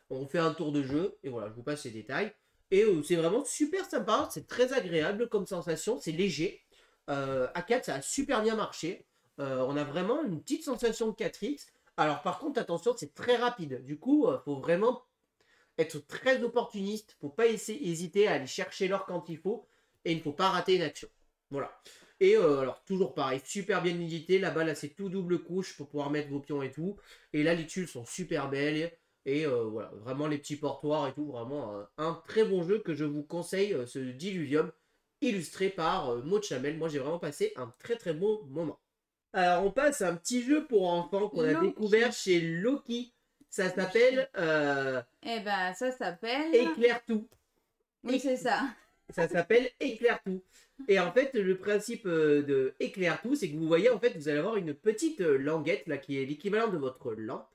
On fait un tour de jeu, et voilà, je vous passe les détails. Et euh, c'est vraiment super sympa, c'est très agréable comme sensation, c'est léger. Euh, à quatre, ça a super bien marché. Euh, on a vraiment une petite sensation de quatre X. Alors par contre, attention, c'est très rapide. Du coup, il euh, faut vraiment être très opportuniste. Il ne faut pas essayer, hésiter à aller chercher l'or quand il faut. Et il ne faut pas rater une action. Voilà. Et euh, alors toujours pareil, super bien édité. Là-bas, là, c'est tout double couche pour pouvoir mettre vos pions et tout. Et là, les tuiles sont super belles. Et euh, voilà, vraiment les petits portoirs et tout. Vraiment un, un très bon jeu que je vous conseille, euh, ce Diluvium, illustré par euh, Maud Chamel. Moi, j'ai vraiment passé un très très bon moment. Alors, on passe à un petit jeu pour enfants qu'on a découvert chez Loki. Ça s'appelle... Euh... Eh ben, ça s'appelle... Éclaire tout. Oui, c'est ça. Ça s'appelle Éclaire tout. Et en fait, le principe de Éclaire tout, c'est que vous voyez, en fait, vous allez avoir une petite languette, là, qui est l'équivalent de votre lampe,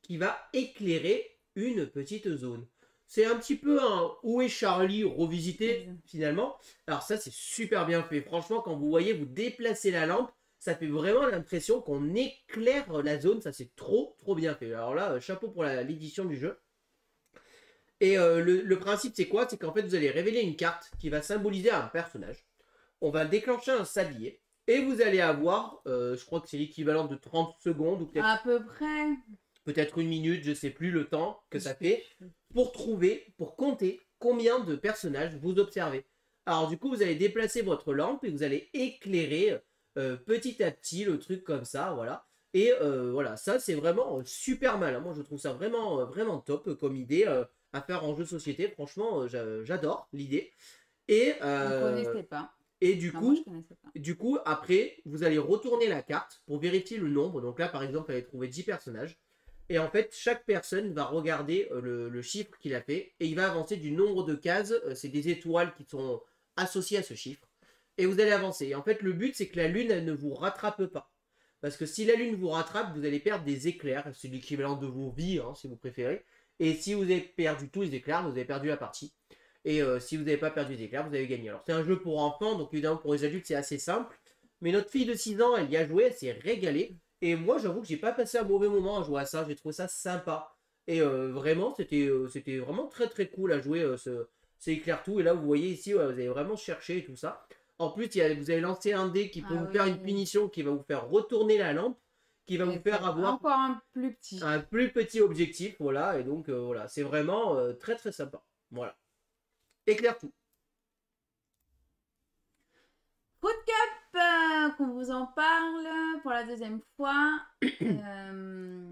qui va éclairer une petite zone. C'est un petit peu un Où est Charlie revisité, finalement. Alors ça, c'est super bien fait. Franchement, quand vous voyez, vous déplacez la lampe, ça fait vraiment l'impression qu'on éclaire la zone. Ça, c'est trop, trop bien fait. Alors là, chapeau pour l'édition du jeu. Et euh, le, le principe, c'est quoi? C'est qu'en fait, vous allez révéler une carte qui va symboliser un personnage. On va déclencher un sablier. Et vous allez avoir, euh, je crois que c'est l'équivalent de trente secondes. Ou peut-être à peu près. Peut-être une minute, je ne sais plus le temps que ça fait. Pour trouver, pour compter combien de personnages vous observez. Alors du coup, vous allez déplacer votre lampe et vous allez éclairer... Euh, petit à petit le truc comme ça, voilà. Et euh, voilà, ça c'est vraiment euh, super malin. Moi je trouve ça vraiment euh, vraiment top euh, comme idée euh, à faire en jeu de société. Franchement, euh, j'adore l'idée. Et euh, vous connaissez pas. Et du non, coup, moi, du coup après vous allez retourner la carte pour vérifier le nombre. Donc là par exemple, vous allez trouver dix personnages. Et en fait, chaque personne va regarder euh, le, le chiffre qu'il a fait et il va avancer du nombre de cases. Euh, c'est des étoiles qui sont associées à ce chiffre. Et vous allez avancer. Et en fait, le but, c'est que la lune, elle ne vous rattrape pas. Parce que si la lune vous rattrape, vous allez perdre des éclairs. C'est l'équivalent de vos vies, hein, si vous préférez. Et si vous avez perdu tous les éclairs, vous avez perdu la partie. Et euh, si vous n'avez pas perdu les éclairs, vous avez gagné. Alors, c'est un jeu pour enfants. Donc, évidemment, pour les adultes, c'est assez simple. Mais notre fille de six ans, elle y a joué. Elle s'est régalée. Et moi, j'avoue que j'ai pas passé un mauvais moment à jouer à ça. J'ai trouvé ça sympa. Et euh, vraiment, c'était euh, c'était vraiment très, très cool à jouer. Euh, ce, c'est éclair tout. Et là, vous voyez ici, ouais, vous avez vraiment cherché et tout ça. En plus, il a, vous avez lancé un dé qui peut ah, vous oui, faire une oui. punition, qui va vous faire retourner la lampe, qui va et vous faire avoir encore un plus petit, un plus petit objectif, voilà. Et donc euh, voilà, c'est vraiment euh, très très sympa, voilà. Éclaire tout. Fruit Cup, euh, qu'on vous en parle pour la deuxième fois. euh...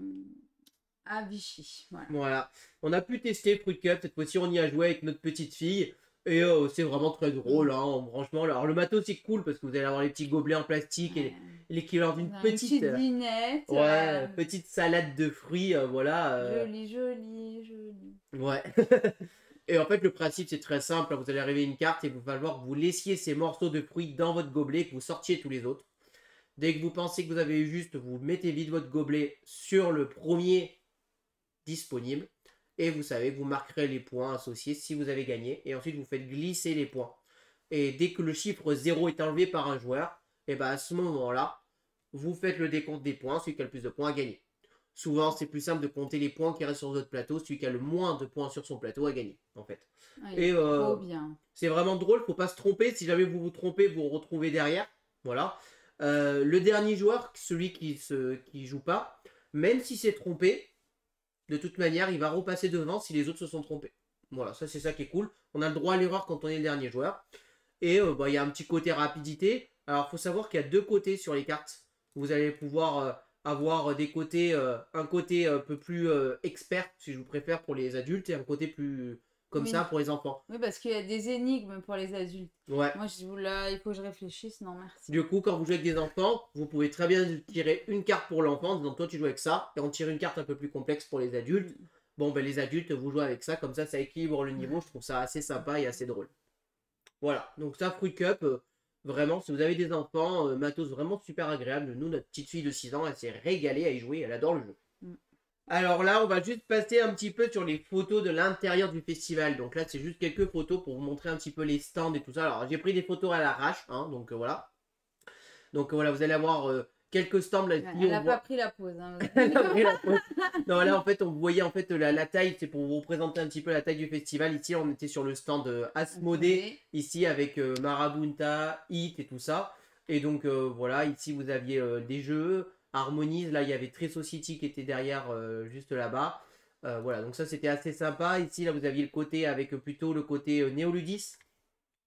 à Vichy, voilà. Voilà. On a pu tester Fruit Cup cette fois-ci. On y a joué avec notre petite fille. Et euh, c'est vraiment très drôle, hein, franchement. Alors, le matos, c'est cool parce que vous allez avoir les petits gobelets en plastique et l'équivalent d'une petite... Une petite dinette. Ouais, euh... petite salade de fruits, euh, voilà. Euh... Joli, joli, joli. Ouais. Et en fait, le principe, c'est très simple. Vous allez arriver une carte et il va falloir que vous laissiez ces morceaux de fruits dans votre gobelet et que vous sortiez tous les autres. Dès que vous pensez que vous avez eu juste, vous mettez vite votre gobelet sur le premier disponible. et vous savez, vous marquerez les points associés si vous avez gagné, et ensuite vous faites glisser les points. Et dès que le chiffre zéro est enlevé par un joueur, et bien à ce moment-là, vous faites le décompte des points, celui qui a le plus de points a gagné. Souvent, c'est plus simple de compter les points qui restent sur votre plateau, celui qui a le moins de points sur son plateau a gagné, en fait. Oui, et euh, c'est vraiment drôle, faut pas se tromper, si jamais vous vous trompez, vous vous retrouvez derrière, voilà. Euh, le dernier joueur, celui qui se, qui joue pas, même s'il s'est trompé, de toute manière, il va repasser devant si les autres se sont trompés. Voilà, ça c'est ça qui est cool. On a le droit à l'erreur quand on est le dernier joueur. Et euh, bah, y a un petit côté rapidité. Alors, il faut savoir qu'il y a deux côtés sur les cartes. Vous allez pouvoir euh, avoir des côtés, euh, un côté un peu plus euh, expert, si je vous préfère, pour les adultes, et un côté plus... Comme oui. ça pour les enfants. Oui, parce qu'il y a des énigmes pour les adultes. Ouais. Moi, je vous là, il faut que je réfléchisse. Non, merci. Du coup, quand vous jouez avec des enfants, vous pouvez très bien tirer une carte pour l'enfant. Donc, toi, tu joues avec ça. Et on tire une carte un peu plus complexe pour les adultes. Bon, ben, les adultes, vous jouez avec ça. Comme ça, ça équilibre le niveau. Mmh. Je trouve ça assez sympa et assez drôle. Voilà. Donc, ça, Fruit Cup, euh, vraiment, si vous avez des enfants, euh, matos vraiment super agréable. Nous, notre petite fille de six ans, elle s'est régalée à y jouer. Elle adore le jeu. Mmh. Alors là, on va juste passer un petit peu sur les photos de l'intérieur du festival. Donc là, c'est juste quelques photos pour vous montrer un petit peu les stands et tout ça. Alors, j'ai pris des photos à l'arrache, hein, donc euh, voilà. Donc euh, voilà, vous allez avoir euh, quelques stands. Là, elle n'a voit... pas pris la pause. Hein, elle n'a pas pris la pause. Non, là, en fait, on voyait en fait la, la taille. C'est pour vous présenter un petit peu la taille du festival. Ici, on était sur le stand euh, Asmodee, okay. Ici, avec euh, Marabunta, Hit et tout ça. Et donc, euh, voilà, ici, vous aviez euh, des jeux... Harmonize, là il y avait Tree Society qui était derrière, euh, juste là-bas. Euh, voilà, donc ça c'était assez sympa. Ici, là vous aviez le côté avec plutôt le côté euh, Néoludis,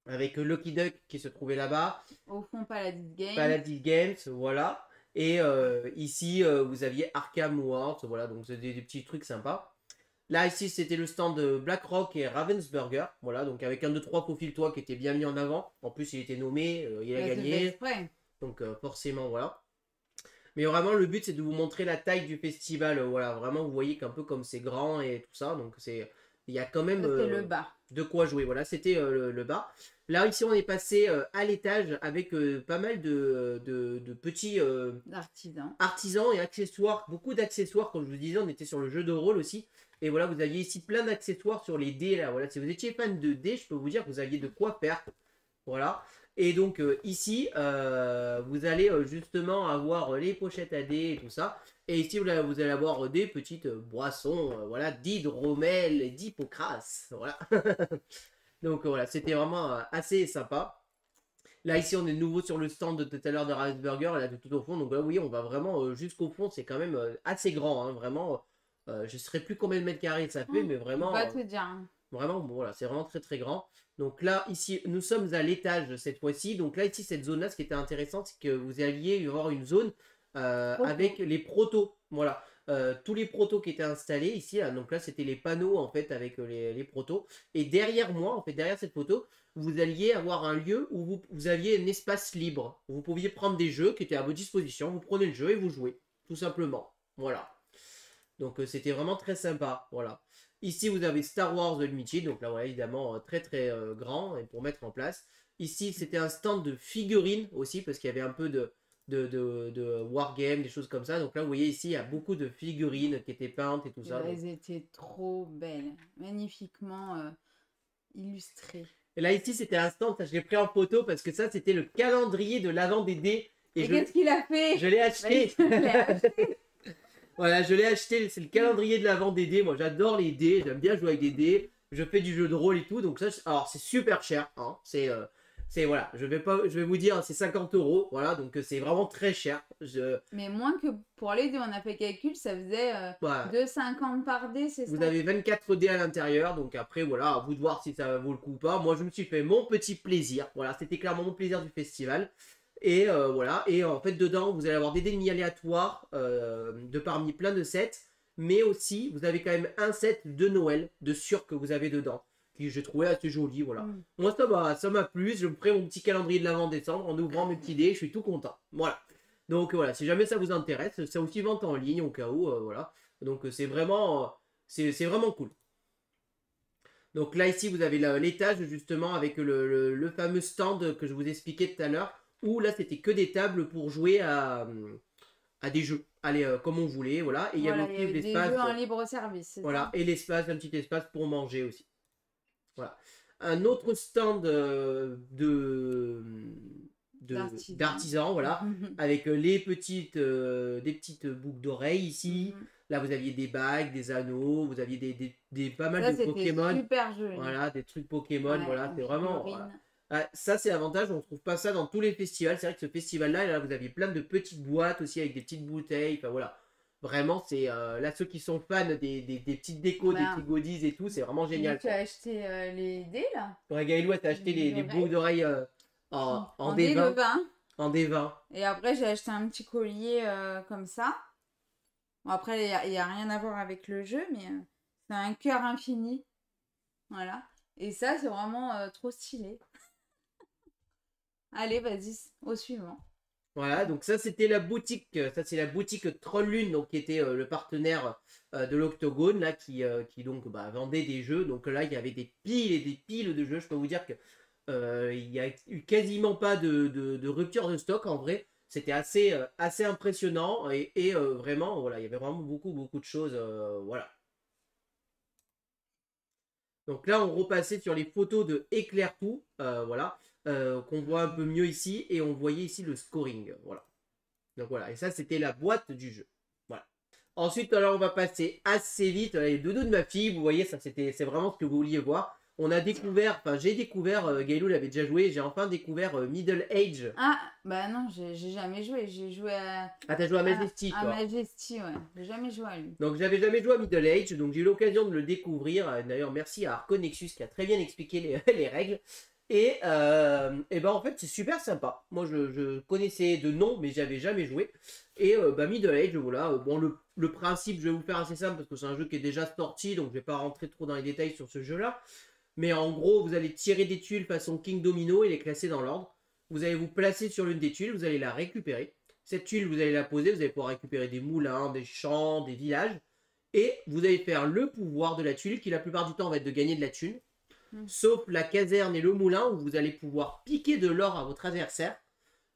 avec euh, Lucky Duck qui se trouvait là-bas. Au fond, Paladis Games. Paladis Games, voilà. Et euh, ici, euh, vous aviez Arkham Wars, voilà, donc c'était des, des petits trucs sympas. Là, ici, c'était le stand de Blackrock et Ravensburger, voilà, donc avec un, deux, trois Pouf le Trois qui était bien mis en avant. En plus, il était nommé, euh, il a ouais, gagné. Donc euh, forcément, voilà. Mais vraiment, le but, c'est de vous montrer la taille du festival. Voilà, vraiment, vous voyez qu'un peu comme c'est grand et tout ça. Donc, c'est il y a quand même euh, le bas. De quoi jouer. Voilà, c'était euh, le, le bas. Là, ici, on est passé euh, à l'étage avec euh, pas mal de, de, de petits euh, artisans. artisans et accessoires. Beaucoup d'accessoires, comme je vous disais, on était sur le jeu de rôle aussi. Et voilà, vous aviez ici plein d'accessoires sur les dés. Là, voilà. Si vous étiez fan de dés, je peux vous dire que vous aviez de quoi faire. Voilà. Et donc euh, ici, euh, vous allez euh, justement avoir euh, les pochettes à dés et tout ça. Et ici, vous allez, vous allez avoir euh, des petites euh, boissons, euh, voilà, d'hydromel, d'hypocras, voilà. Donc euh, voilà, c'était vraiment euh, assez sympa. Là, ici, on est de nouveau sur le stand de tout à l'heure de Ravensburger, là, de tout au fond. Donc là, vous voyez, on va vraiment euh, jusqu'au fond. C'est quand même euh, assez grand, hein, vraiment. Euh, je ne saurais plus combien de mètres carrés ça fait, mmh, mais vraiment... Pas euh, tout dire. Vraiment, bon, voilà, c'est vraiment très, très grand. Donc là, ici, nous sommes à l'étage cette fois-ci. Donc là, ici, cette zone-là, ce qui était intéressant, c'est que vous alliez avoir une zone euh, okay. avec les protos. Voilà, euh, tous les protos qui étaient installés ici. Là. Donc là, c'était les panneaux, en fait, avec les, les protos. Et derrière moi, en fait, derrière cette photo, vous alliez avoir un lieu où vous, vous aviez un espace libre. Vous pouviez prendre des jeux qui étaient à votre disposition. Vous prenez le jeu et vous jouez, tout simplement. Voilà. Donc, euh, c'était vraiment très sympa. Voilà. Ici, vous avez Star Wars de Limited, donc là, voilà, évidemment, très, très euh, grand et pour mettre en place. Ici, c'était un stand de figurines aussi, parce qu'il y avait un peu de, de, de, de wargame, des choses comme ça. Donc là, vous voyez, ici, il y a beaucoup de figurines qui étaient peintes et tout et ça. Là, donc... Elles étaient trop belles, magnifiquement euh, illustrées. Et là, ici, c'était un stand, ça, je l'ai pris en photo, parce que ça, c'était le calendrier de l'avant des dés. Et, et je... qu'est-ce qu'il a fait? Je l'ai acheté. Bah, je l'ai acheté. Voilà, je l'ai acheté, c'est le calendrier de l'avant des dés. Moi, j'adore les dés, j'aime bien jouer avec des dés. Je fais du jeu de rôle et tout, donc ça, alors c'est super cher, hein. C'est, euh, c'est, voilà, je vais pas, je vais vous dire, c'est cinquante euros, voilà, donc c'est vraiment très cher. Je... Mais moins que pour les dés, on a fait calcul, ça faisait euh, voilà. deux cinquante par dé, c'est ça. Vous avez vingt-quatre dés à l'intérieur, donc après, voilà, à vous de voir si ça vaut le coup ou pas. Moi, je me suis fait mon petit plaisir, voilà, c'était clairement mon plaisir du festival. Et euh, voilà, et en fait dedans vous allez avoir des dés aléatoires euh, de parmi plein de sets, mais aussi vous avez quand même un set de Noël de sûr que vous avez dedans, qui j'ai trouvé assez joli, voilà. Mmh. Moi ça m'a ça m'a plu, je me prends mon petit calendrier de l'avant-décembre en ouvrant mes petits dés, je suis tout content, voilà. Donc voilà, si jamais ça vous intéresse, ça aussi vente en ligne au cas où, euh, voilà. Donc c'est vraiment, c'est vraiment cool. Donc là ici vous avez l'étage justement avec le, le, le fameux stand que je vous expliquais tout à l'heure, où là c'était que des tables pour jouer à, à des jeux, aller euh, comme on voulait, voilà. Et il voilà, y avait aussi l'espace. Un libre service. Voilà, ça. Et l'espace, un petit espace pour manger aussi. Voilà. Un autre stand euh, de d'artisans, voilà, avec les petites, euh, des petites boucles d'oreilles ici. Mm-hmm. Là, vous aviez des bagues, des anneaux, vous aviez des, des, des pas mal ça, de Pokémon. Super joli. Voilà, des trucs Pokémon, ouais, voilà, c'est vraiment. Voilà. Ah, ça, c'est l'avantage, on ne trouve pas ça dans tous les festivals. C'est vrai que ce festival-là, là, vous aviez plein de petites boîtes aussi avec des petites bouteilles. Enfin, voilà. Vraiment, c'est euh, là, ceux qui sont fans des, des, des petites décos, bah, des petits goodies et tout, c'est vraiment génial. Tu as acheté euh, les dés, là ouais, Gaëloua, tu as acheté les, les boucles d'oreilles euh, en, en, en D vingt. En D vingt. Et après, j'ai acheté un petit collier euh, comme ça. Bon, après, il n'y a, a rien à voir avec le jeu, mais euh, c'est un cœur infini. Voilà. Et ça, c'est vraiment euh, trop stylé. Allez, vas-y, au suivant. Voilà, donc ça, c'était la boutique. Ça, c'est la boutique Troll Lune, donc, qui était euh, le partenaire euh, de l'Octogone, là, qui, euh, qui donc, bah, vendait des jeux. Donc là, il y avait des piles et des piles de jeux. Je peux vous dire qu'il euh, n'y a eu quasiment pas de, de, de rupture de stock, en vrai. C'était assez, euh, assez impressionnant. Et, et euh, vraiment, voilà, il y avait vraiment beaucoup, beaucoup de choses. Euh, voilà. Donc là, on repassait sur les photos de Éclaire tout. Euh, voilà. Euh, qu'on voit un peu mieux ici, et on voyait ici le scoring, voilà. Donc voilà, et ça c'était la boîte du jeu, voilà. Ensuite, alors on va passer assez vite, les doudous de ma fille, vous voyez, ça c'était, c'est vraiment ce que vous vouliez voir. On a découvert, enfin j'ai découvert, euh, Gaëlou l'avait déjà joué, j'ai enfin découvert euh, Middle Age. Ah, bah non, j'ai jamais joué, j'ai joué à... Ah, t'as joué à Majesty, à, toi. À Majesty, ouais, j'ai jamais joué à lui. Donc j'avais jamais joué à Middle Age, donc j'ai eu l'occasion de le découvrir, d'ailleurs merci à Arconexus qui a très bien expliqué les, les règles. Et, euh, et ben en fait c'est super sympa. Moi je, je connaissais de nom mais j'avais jamais joué. Et euh, bah Middle Age voilà. Euh, bon le, le principe je vais vous faire assez simple parce que c'est un jeu qui est déjà sorti donc je vais pas rentrer trop dans les détails sur ce jeu là. Mais en gros vous allez tirer des tuiles façon King Domino et les classer dans l'ordre. Vous allez vous placer sur l'une des tuiles, vous allez la récupérer. Cette tuile vous allez la poser, vous allez pouvoir récupérer des moulins, des champs, des villages. Et vous allez faire le pouvoir de la tuile qui la plupart du temps va être de gagner de la thune. Sauf la caserne et le moulin où vous allez pouvoir piquer de l'or à votre adversaire.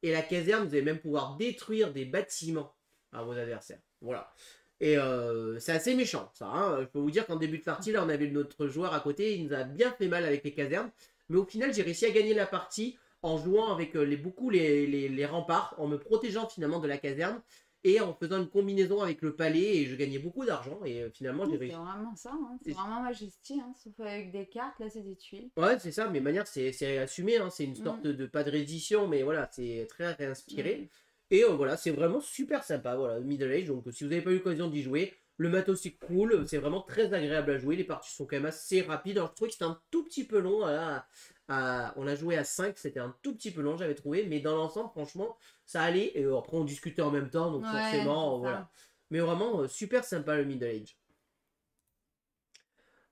Et la caserne, vous allez même pouvoir détruire des bâtiments à vos adversaires. Voilà. Et euh, c'est assez méchant, ça. Hein. Je peux vous dire qu'en début de partie, là, on avait notre joueur à côté. Il nous a bien fait mal avec les casernes. Mais au final, j'ai réussi à gagner la partie en jouant avec les, beaucoup les, les, les remparts, en me protégeant finalement de la caserne. Et en faisant une combinaison avec le palais, et je gagnais beaucoup d'argent, et finalement j'ai réussi. C'est vraiment ça, hein. C'est vraiment Majesty, hein. Sauf avec des cartes, là c'est des tuiles. Ouais, c'est ça, mais manière, c'est assumé, hein. C'est une sorte mmh. de, pas de réédition, mais voilà, c'est très réinspiré. Mmh. Et euh, voilà, c'est vraiment super sympa, voilà, Middle Age, donc si vous n'avez pas eu l'occasion d'y jouer, le matos c'est cool, c'est vraiment très agréable à jouer, les parties sont quand même assez rapides. Alors je trouvais que c'était un tout petit peu long, voilà. À, on a joué à cinq, c'était un tout petit peu long, j'avais trouvé, mais dans l'ensemble, franchement, ça allait. Et après, on discutait en même temps, donc ouais, forcément, voilà. Mais vraiment, euh, super sympa le Middle Age.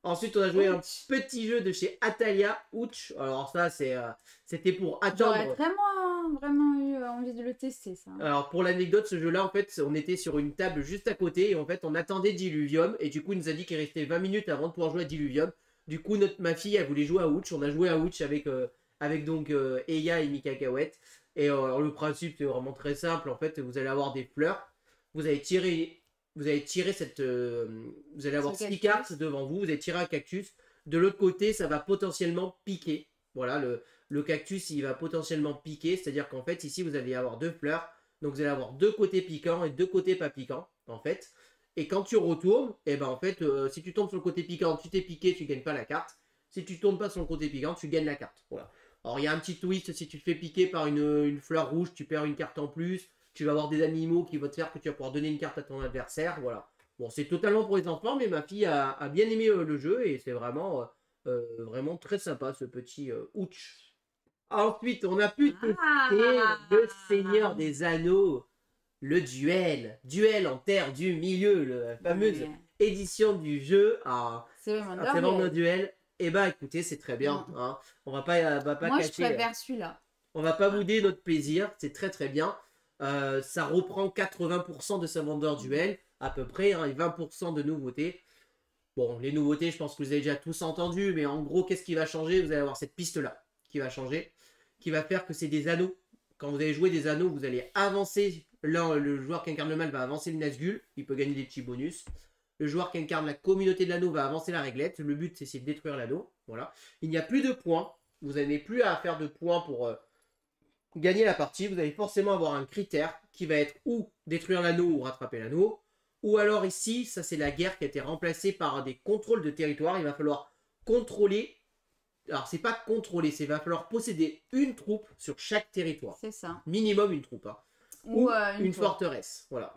Ensuite, on a joué Ouch. un petit jeu de chez Atalia, Ouch. Alors ça, c'est, euh, c'était pour attendre. J'aurais vraiment, vraiment eu envie de le tester, ça. Alors, pour l'anecdote, ce jeu-là, en fait, on était sur une table juste à côté, et en fait, on attendait Diluvium, et du coup, il nous a dit qu'il restait vingt minutes avant de pouvoir jouer à Diluvium. Du coup, notre, ma fille, elle voulait jouer à Ouch. On a joué à Ouch avec, euh, avec donc euh, Eya et Mika Kawette. Et euh, le principe, c'est vraiment très simple. En fait, vous allez avoir des fleurs. Vous allez tirer, vous allez tirer cette... Euh, vous allez avoir six cartes devant vous. Vous allez tirer un cactus. De l'autre côté, ça va potentiellement piquer. Voilà, le, le cactus, il va potentiellement piquer. C'est-à-dire qu'en fait, ici, vous allez avoir deux fleurs. Donc, vous allez avoir deux côtés piquants et deux côtés pas piquants, en fait. Et quand tu retournes, eh ben en fait, euh, si tu tombes sur le côté piquant, tu t'es piqué, tu gagnes pas la carte. Si tu tombes pas sur le côté piquant, tu gagnes la carte. Voilà. Alors, il y a un petit twist, si tu te fais piquer par une, une fleur rouge, tu perds une carte en plus. Tu vas avoir des animaux qui vont te faire que tu vas pouvoir donner une carte à ton adversaire. Voilà. Bon, c'est totalement pour les enfants, mais ma fille a, a bien aimé euh, le jeu et c'est vraiment, euh, vraiment très sympa ce petit euh, ouch. Ensuite, on a pu tester ah le Seigneur des Anneaux. Le duel, duel en terre du milieu, la fameuse oui. édition du jeu. Ah, c'est vraiment un duel. Eh ben, écoutez, c'est très bien. Mm. Hein. On va pas, va pas Moi, cacher. Moi, je préfère celui-là. On va pas bouder notre plaisir. C'est très très bien. Euh, ça reprend quatre-vingts pour cent de Savandor Duel, à peu près, hein, et vingt pour cent de nouveautés. Bon, les nouveautés, je pense que vous avez déjà tous entendu, mais en gros, qu'est-ce qui va changer? Vous allez avoir cette piste-là qui va changer, qui va faire que c'est des anneaux. Quand vous allez jouer des anneaux, vous allez avancer. Là, le joueur qui incarne le mal va avancer le Nazgûl. Il peut gagner des petits bonus. Le joueur qui incarne la communauté de l'anneau va avancer la réglette. Le but, c'est de détruire l'anneau. Voilà. Il n'y a plus de points. Vous n'avez plus à faire de points pour euh, gagner la partie. Vous allez forcément avoir un critère qui va être ou détruire l'anneau ou rattraper l'anneau. Ou alors ici, ça c'est la guerre qui a été remplacée par des contrôles de territoire. Il va falloir contrôler. Alors c'est pas contrôler, c'est va falloir posséder une troupe sur chaque territoire. C'est ça. Minimum une troupe. Hein. Ou, ou euh, une, une forteresse. Voilà.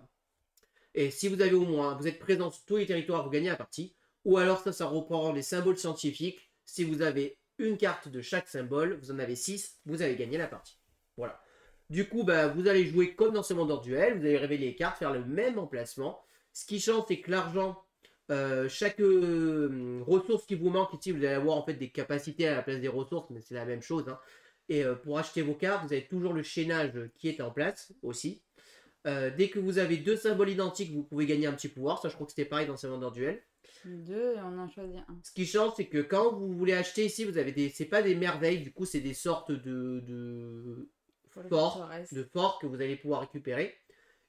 Et si vous avez au moins, vous êtes présent sur tous les territoires, vous gagnez la partie. Ou alors ça, ça reprend les symboles scientifiques. Si vous avez une carte de chaque symbole, vous en avez six, vous avez gagné la partie. Voilà. Du coup, bah, vous allez jouer comme dans ce Mandor Duel. Vous allez révéler les cartes, faire le même emplacement. Ce qui change, c'est que l'argent, euh, chaque euh, ressource qui vous manque, ici vous allez avoir en fait des capacités à la place des ressources, mais c'est la même chose. Hein. Et euh, pour acheter vos cartes, vous avez toujours le chaînage qui est en place aussi. Euh, dès que vous avez deux symboles identiques, vous pouvez gagner un petit pouvoir. Ça, je crois que c'était pareil dans ce Mandor Duel. Deux et on en choisit un. Ce qui change, c'est que quand vous voulez acheter ici, vous avez des. C'est pas des merveilles, du coup, c'est des sortes de. de forts de forts que vous allez pouvoir récupérer.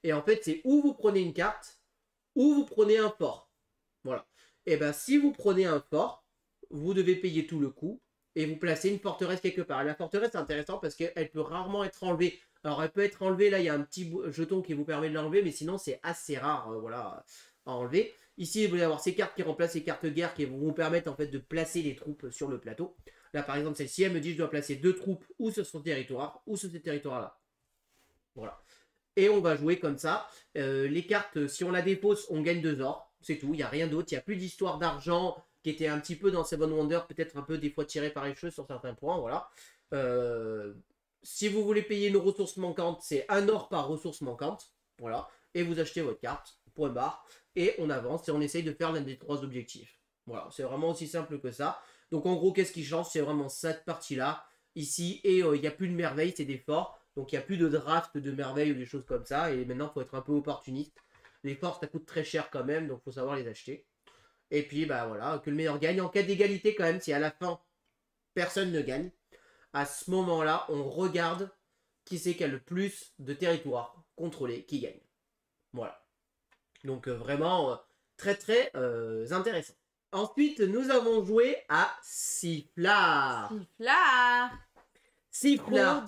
Et en fait, c'est où vous prenez une carte. Ou vous prenez un fort. Voilà. Et bien, si vous prenez un fort, vous devez payer tout le coût et vous placez une forteresse quelque part. Et la forteresse, c'est intéressant parce qu'elle peut rarement être enlevée. Alors, elle peut être enlevée. Là, il y a un petit jeton qui vous permet de l'enlever, mais sinon, c'est assez rare euh, voilà, à enlever. Ici, vous allez avoir ces cartes qui remplacent les cartes guerre qui vont vous permettre en fait, de placer les troupes sur le plateau. Là, par exemple, celle-ci, elle me dit je dois placer deux troupes ou sur son territoire ou sur ce territoire-là. Voilà. Et on va jouer comme ça. Euh, les cartes, si on la dépose, on gagne deux or. C'est tout, il n'y a rien d'autre. Il n'y a plus d'histoire d'argent qui était un petit peu dans Seven Wonders, peut-être un peu des fois tiré par les cheveux sur certains points. Voilà. Euh, si vous voulez payer une ressource manquante, c'est un or par ressource manquante. Voilà. Et vous achetez votre carte, point barre. Et on avance et on essaye de faire l'un des trois objectifs. Voilà, c'est vraiment aussi simple que ça. Donc en gros, qu'est-ce qui change? C'est vraiment cette partie-là, ici. Et il euh, n'y a plus de merveille, c'est des forts. Donc il n'y a plus de draft de merveilles ou des choses comme ça. Et maintenant, il faut être un peu opportuniste. Les forces, ça coûte très cher quand même. Donc il faut savoir les acheter. Et puis, bah voilà, que le meilleur gagne. En cas d'égalité quand même, si à la fin, personne ne gagne, à ce moment-là, on regarde qui c'est qui a le plus de territoire contrôlé qui gagne. Voilà. Donc euh, vraiment, euh, très très euh, intéressant. Ensuite, nous avons joué à Sifflard. Sifflard. Sifflard.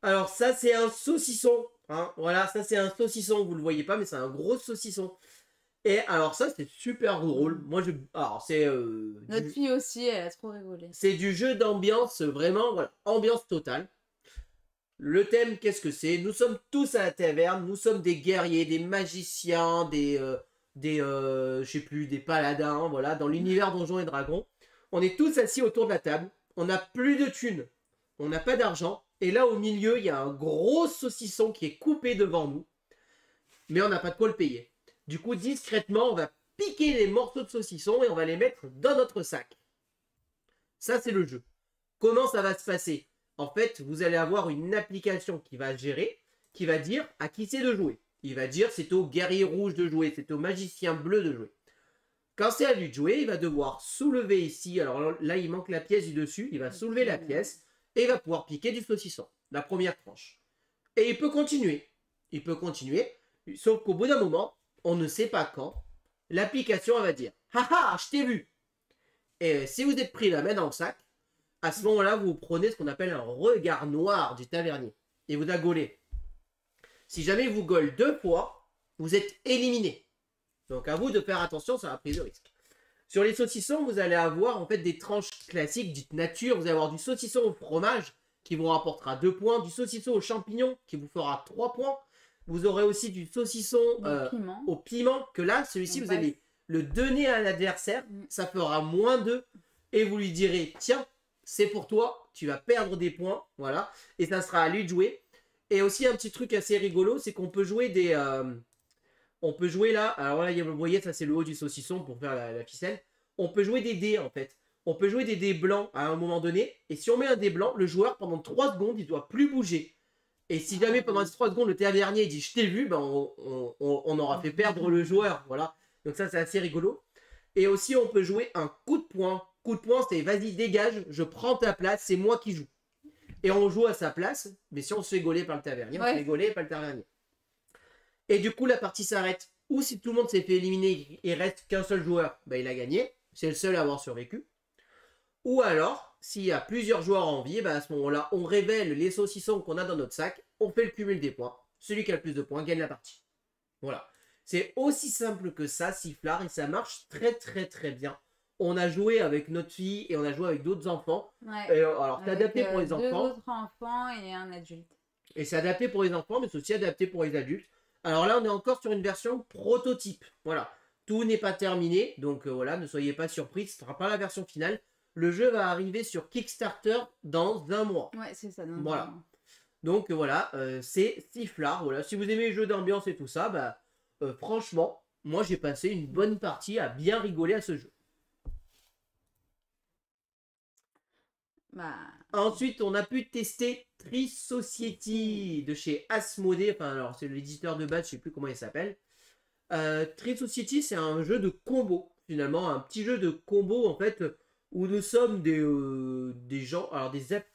Alors ça c'est un saucisson, hein. Voilà, ça c'est un saucisson, vous le voyez pas mais c'est un gros saucisson. Et alors ça c'est super drôle. Moi je, alors c'est euh, du... notre fille aussi elle a trop rigolé. C'est du jeu d'ambiance vraiment, voilà, ambiance totale. Le thème qu'est-ce que c'est? Nous sommes tous à la taverne, nous sommes des guerriers, des magiciens, des, euh, des, euh, je sais plus, des paladins, hein, voilà, dans l'univers Donjons et Dragons. On est tous assis autour de la table, on n'a plus de thunes. On n'a pas d'argent. Et là, au milieu, il y a un gros saucisson qui est coupé devant nous. Mais on n'a pas de quoi le payer. Du coup, discrètement, on va piquer les morceaux de saucisson et on va les mettre dans notre sac. Ça, c'est le jeu. Comment ça va se passer? En fait, vous allez avoir une application qui va gérer, qui va dire à qui c'est de jouer. Il va dire c'est au guerrier rouge de jouer, c'est au magicien bleu de jouer. Quand c'est à lui de jouer, il va devoir soulever ici. Alors là, il manque la pièce du dessus. Il va soulever la pièce. Et il va pouvoir piquer du saucisson, la première tranche. Et il peut continuer. Il peut continuer, sauf qu'au bout d'un moment, on ne sait pas quand, l'application va dire « Haha, je t'ai vu !» Et si vous êtes pris la main dans le sac, à ce moment-là, vous prenez ce qu'on appelle un regard noir du tavernier. Et vous a gaulé. Si jamais il vous gaule deux fois, vous êtes éliminé. Donc à vous de faire attention sur la prise de risque. Sur les saucissons, vous allez avoir en fait des tranches classiques dites nature. Vous allez avoir du saucisson au fromage qui vous rapportera deux points. Du saucisson aux champignons qui vous fera trois points. Vous aurez aussi du saucisson euh, piment. Au piment. Que là, celui-ci, vous passe. Allez le donner à l'adversaire. Ça fera moins deux. Et vous lui direz, tiens, c'est pour toi. Tu vas perdre des points. Voilà. Et ça sera à lui de jouer. Et aussi, un petit truc assez rigolo, c'est qu'on peut jouer des... Euh, on peut jouer là, alors là, vous voyez, ça c'est le haut du saucisson pour faire la, la ficelle. On peut jouer des dés en fait. On peut jouer des dés blancs à un moment donné. Et si on met un dé blanc, le joueur pendant trois secondes, il ne doit plus bouger. Et si jamais pendant trois secondes, le tavernier dit je t'ai vu, ben on, on, on, on aura fait perdre le joueur. Voilà. Donc ça c'est assez rigolo. Et aussi on peut jouer un coup de poing. Coup de poing c'est vas-y dégage, je prends ta place, c'est moi qui joue. et on joue à sa place, mais si on se fait gauler par le tavernier, ouais. on se fait gauler par le tavernier. Et du coup, la partie s'arrête. Ou si tout le monde s'est fait éliminer, il reste qu'un seul joueur, bah, il a gagné. C'est le seul à avoir survécu. Ou alors, s'il y a plusieurs joueurs en vie, bah, à ce moment-là, on révèle les saucissons qu'on a dans notre sac, on fait le cumul des points. Celui qui a le plus de points gagne la partie. Voilà. C'est aussi simple que ça, Sifflard, et ça marche très très très bien. On a joué avec notre fille et on a joué avec d'autres enfants. Ouais. Et alors, c'est adapté euh, pour les deux enfants. Deux autres enfants et un adulte. Et c'est adapté pour les enfants, mais c'est aussi adapté pour les adultes. Alors là, on est encore sur une version prototype. Voilà. Tout n'est pas terminé, donc euh, voilà, ne soyez pas surpris, ce ne sera pas la version finale. Le jeu va arriver sur Kickstarter dans un mois. Ouais, c'est ça. Dans voilà. Un mois. Donc euh, voilà, euh, c'est Sifflard. Voilà. Si vous aimez les jeux d'ambiance et tout ça, bah euh, franchement, moi j'ai passé une bonne partie à bien rigoler à ce jeu. Bah... Ensuite, on a pu tester Tree Society de chez Asmodee. Enfin, alors c'est l'éditeur de base, je ne sais plus comment il s'appelle. Euh, Tree Society, c'est un jeu de combo, finalement. Un petit jeu de combo, en fait, où nous sommes des, euh, des gens, alors des, ap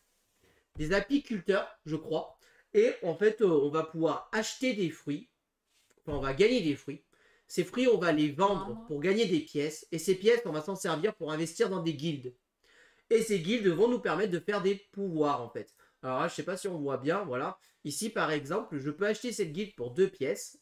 des apiculteurs, je crois. Et en fait, euh, on va pouvoir acheter des fruits. Enfin, on va gagner des fruits. Ces fruits, on va les vendre pour gagner des pièces. Et ces pièces, on va s'en servir pour investir dans des guildes. Et ces guildes vont nous permettre de faire des pouvoirs, en fait. Alors là, je ne sais pas si on voit bien, voilà. Ici, par exemple, je peux acheter cette guilde pour deux pièces.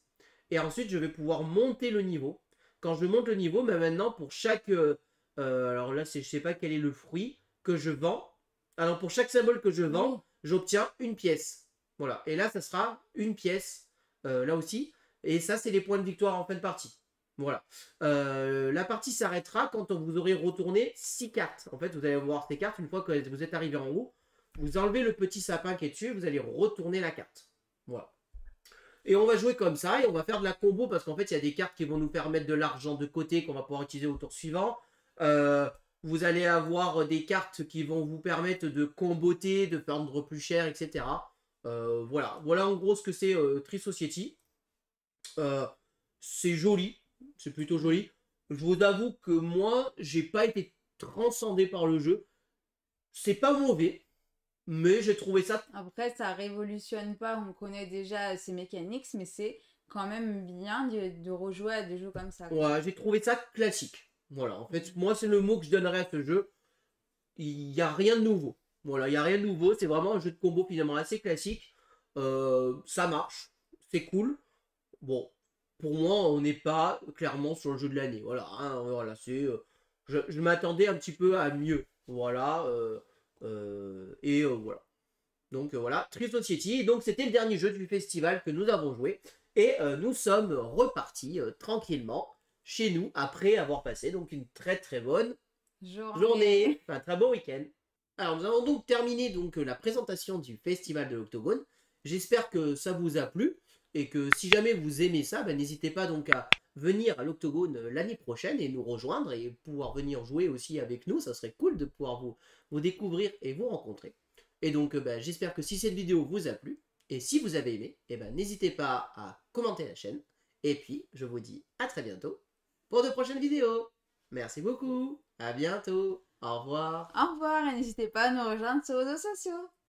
Et ensuite, je vais pouvoir monter le niveau. Quand je monte le niveau, bah maintenant, pour chaque... Euh, euh, alors là, je ne sais pas quel est le fruit que je vends. Alors, pour chaque symbole que je vends, j'obtiens une pièce. Voilà. Et là, ça sera une pièce, euh, là aussi. Et ça, c'est les points de victoire en fin de partie. Voilà. Euh, la partie s'arrêtera quand vous aurez retourné six cartes. En fait, vous allez voir ces cartes. Une fois que vous êtes arrivé en haut, vous enlevez le petit sapin qui est dessus, vous allez retourner la carte. Voilà. Et on va jouer comme ça et on va faire de la combo parce qu'en fait, il y a des cartes qui vont nous permettre de l'argent de côté qu'on va pouvoir utiliser au tour suivant. Euh, vous allez avoir des cartes qui vont vous permettre de comboter, de prendre plus cher, et cetera. Euh, voilà. Voilà en gros ce que c'est euh, Tree Society. Euh, c'est joli. C'est plutôt joli. Je vous avoue que moi, j'ai pas été transcendé par le jeu. C'est pas mauvais, mais j'ai trouvé ça... Après, ça révolutionne pas. On connaît déjà ces mécaniques, mais c'est quand même bien de, de rejouer à des jeux comme ça. Ouais, j'ai trouvé ça classique. Voilà, en fait, moi, c'est le mot que je donnerais à ce jeu. Il n'y a rien de nouveau. Voilà, il n'y a rien de nouveau. C'est vraiment un jeu de combo finalement assez classique. Euh, ça marche. C'est cool. Bon. Pour moi, on n'est pas clairement sur le jeu de l'année. Voilà, hein, voilà c'est. Euh, je je m'attendais un petit peu à mieux. Voilà. Euh, euh, et euh, voilà. Donc euh, voilà, Tree Society. Donc c'était le dernier jeu du festival que nous avons joué. Et euh, nous sommes repartis euh, tranquillement chez nous après avoir passé donc une très très bonne journée. journée. Enfin, un très bon week-end. Alors nous avons donc terminé donc, la présentation du festival de l'Octogone. J'espère que ça vous a plu. Et que si jamais vous aimez ça, bah, n'hésitez pas donc à venir à l'Octogone l'année prochaine et nous rejoindre et pouvoir venir jouer aussi avec nous. Ça serait cool de pouvoir vous, vous découvrir et vous rencontrer. Et donc, bah, j'espère que si cette vidéo vous a plu et si vous avez aimé, eh ben, n'hésitez pas à commenter la chaîne. Et puis, je vous dis à très bientôt pour de prochaines vidéos. Merci beaucoup. À bientôt. Au revoir. Au revoir et n'hésitez pas à nous rejoindre sur nos réseaux sociaux.